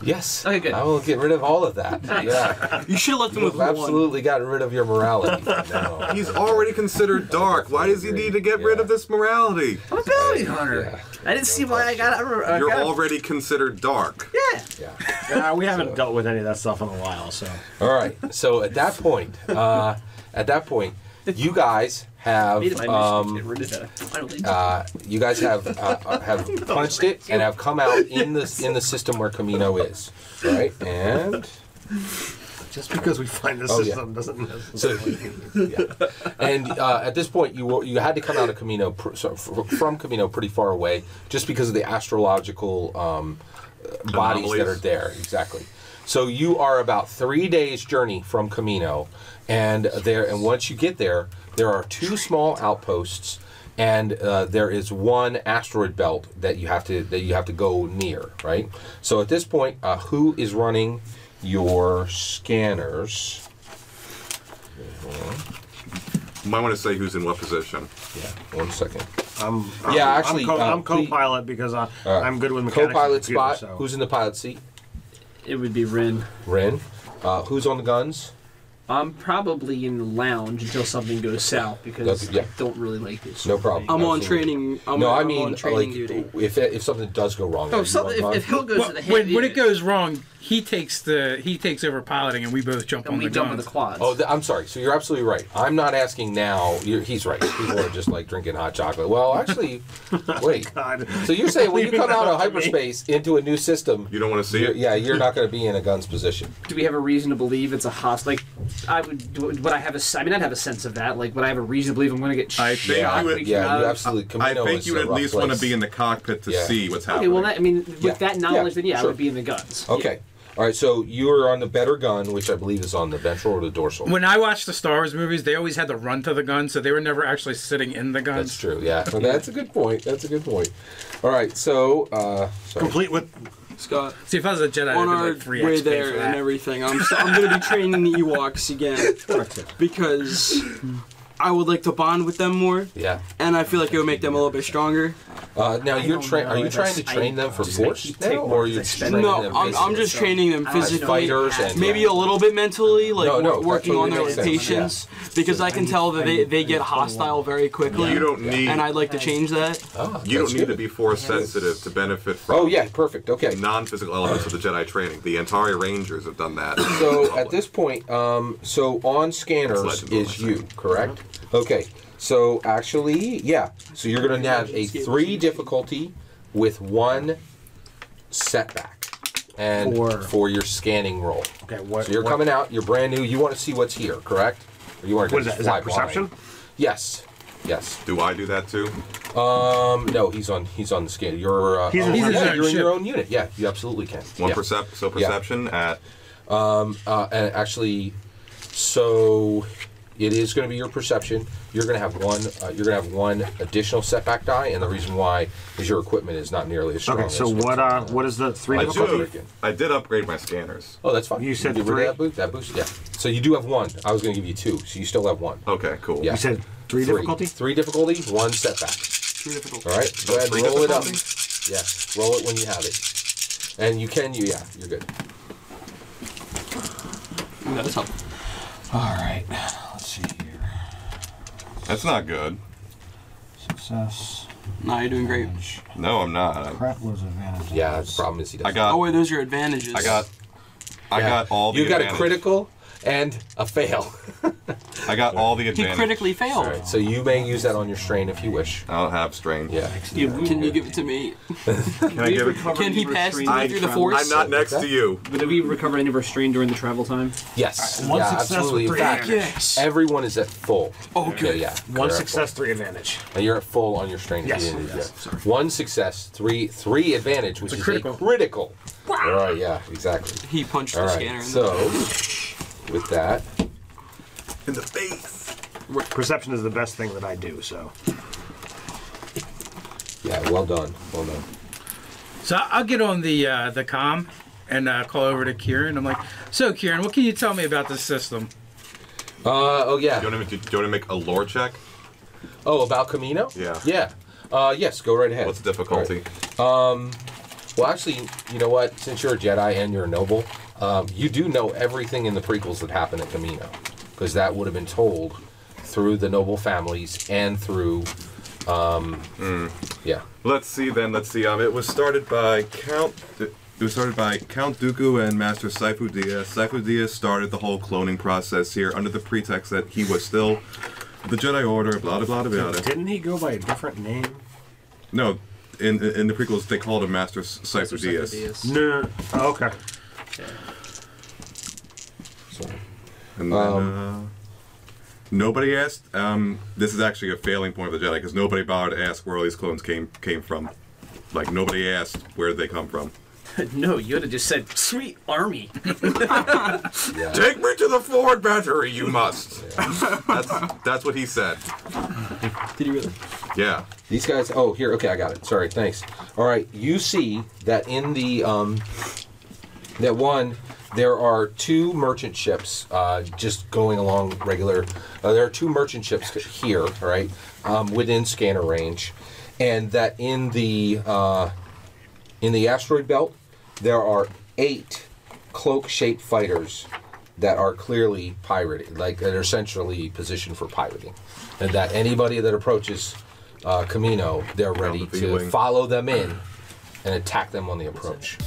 Yes. Okay, good. I will get rid of all of that. Yeah. You should have left him with one. Absolutely got rid of your morality. No. He's already considered dark. Why does he need to get yeah. rid of this morality? I'm a bounty hunter. Yeah. I didn't no see why I got. I You're got already considered dark. Yeah. Yeah. Uh, we haven't so. dealt with any of that stuff in a while, so. All right. So at that point, uh, at that point, you guys have um, uh, you guys have uh, have punched it and have come out in the in the system where Kamino is, right? And just because we find the system oh, yeah. doesn't necessarily. So, yeah. And uh, at this point, you you had to come out of Kamino pr so from Kamino pretty far away, just because of the astrological um, bodies Anomalies. that are there. Exactly. So you are about three days' journey from Kamino, and there. And once you get there, there are two small outposts, and uh, there is one asteroid belt that you have to that you have to go near. Right. So at this point, uh, who is running your scanners? You might want to say who's in what position. Yeah. One second. I'm, I'm, yeah, actually, I'm, co um, I'm co-pilot because I, uh, I'm good with mechanics. Co-pilot spot. So. Who's in the pilot seat? It would be Ren. Ren. Uh, who's on the guns? I'm probably in the lounge until something goes south because yeah. I don't really like this. No problem. I'm Absolutely. on training. I'm no, on, I mean, I'm on training like, duty. If, if something does go wrong, oh, something, if, if Hill goes well, to the head, when, when it goes wrong, he takes the he takes over piloting, and we both jump and on we the jump guns. on the quads. Oh, the, I'm sorry. So you're absolutely right. I'm not asking now. You're, he's right. People are just like drinking hot chocolate. Well, actually, wait. God. So you're saying when you come out of hyperspace me. into a new system, you don't want to see it. Yeah, you're not going to be in a guns position. Do we have a reason to believe it's a hostile? Like, I would. Would I have a? I mean, I'd have a sense of that. Like, would I have a reason to believe I'm going to get? I think yeah, you would. Yeah, you absolutely. I think you would at least place. want to be in the cockpit to yeah. see what's happening. Okay, well, that, I mean, with yeah. that knowledge, yeah, then yeah, sure. I would be in the guns. Okay, yeah. all right. So you are on the better gun, which I believe is on the ventral or the dorsal. When I watched the Star Wars movies, they always had to run to the gun, so they were never actually sitting in the gun. That's true. Yeah, well, that's a good point. That's a good point. All right, so uh, sorry. complete with. Scott. See, if I was a Jedi, on our like way there and everything, I'm, so, I'm going to be training the Ewoks again because I would like to bond with them more. Yeah. And I feel like it would make them a little bit stronger. Uh, now, you're are you trying to train I, them for force now, or are you training no, them? No, I'm, I'm just so training them physically. Fighters and maybe yeah. a little bit mentally, like no, no, working totally on their limitations, yeah. because so I can I, tell that I, they, they I get hostile one. very quickly. You don't need, and I'd like to change that. Oh, you don't need good. to be force yes. sensitive to benefit from. Oh yeah, perfect. Okay. Non-physical elements of the Jedi training. The Antari Rangers have done that. So at this point, um, so on scanners is you, correct? Okay. So actually, yeah. So you're going to have a three difficulty with one setback, and for, for your scanning roll. Okay. What, so you're what, coming out. You're brand new. You want to see what's here, correct? Or you want to? What is that? Is that perception? Blind. Yes. Yes. Do I do that too? Um. No. He's on. He's on the scanner. You're. Uh, he's oh, he's yeah, you're in your own unit. Yeah. You absolutely can. One yeah. percept. So perception yeah. at. Um. Uh. And actually, so. It is going to be your perception. You're going to have one. Uh, you're going to have one additional setback die, and the reason why is your equipment is not nearly as strong. Okay. So as what? Uh, what is the three? I, do, I did upgrade my scanners. Oh, that's fine. You said you three. That boost, that boost. Yeah. So you do have one. I was going to give you two, so you still have one. Okay. Cool. Yeah. You said three, three. difficulty. Three difficulty. One setback. Three difficulty. All right. Go ahead. Roll it up. Yeah. Roll it when you have it, and you can. You yeah. You're good. That's helpful. All right. That's not good. success. Nah, you're doing great. No, I'm not. Crap was advantages. Yeah, the problem is he doesn't. I got, oh wait, those are advantages. I got, I yeah. got all the. You got advantage. A critical and a fail. I got all the advantages. He critically failed. Right, so you may use that on your strain if you wish. I don't have strain. Yeah. You, can you give it to me? Can I give it? Can he pass through the force? I'm not next to you. Did we recover any of our strain during the travel time? Yes. Right. One yeah, success, absolutely. Three in fact, advantage. Everyone is at full. Oh, okay. Good. Yeah. One success, three advantage. And you're at full on your strain. Yes. Yes. yes. Sorry. One success, three three advantage, which it's is a critical. A critical. Wow. All right. Yeah. Exactly. He punched all the right. scanner. In so, the with that. In the face. Perception is the best thing that I do, so. Yeah, well done, well done. So I'll get on the uh, the comm and uh, call over to Kieran. I'm like, so Kieran, what can you tell me about this system? Uh, oh yeah. Do you want to make, do you want to make a lore check? Oh, about Kamino? Yeah. Yeah. Uh, yes, go right ahead. What's the difficulty? Right. Um, well, actually, you know what? Since you're a Jedi and you're a noble, um, you do know everything in the prequels that happened at Kamino. Because that would have been told through the noble families and through, um, mm. yeah. Let's see then. Let's see. Um, it was started by Count. It was started by Count Dooku and Master Sifo Dyas. Sifo Dyas started the whole cloning process here under the pretext that he was still the Jedi Order. Blah blah blah blah. Didn't he go by a different name? No, in in the prequels they called him Master Sifo Dyas. No. Oh, okay. Yeah. So. And then, um, uh, nobody asked. Um, this is actually a failing point of the Jedi because nobody bothered to ask where all these clones came came from. Like nobody asked where they come from. No, Yoda just said, "Sweet army, yeah. take me to the forward battery. You must." Yeah. That's that's what he said. Did he really? Yeah. These guys. Oh, here. Okay, I got it. Sorry. Thanks. All right. You see that in the um, that one. There are two merchant ships uh, just going along regular. Uh, there are two merchant ships here, right, um, within scanner range, and that in the uh, in the asteroid belt there are eight cloak-shaped fighters that are clearly pirated, like they're essentially positioned for pirating, and that anybody that approaches uh, Kamino, they're ready to follow them in and attack them on the approach.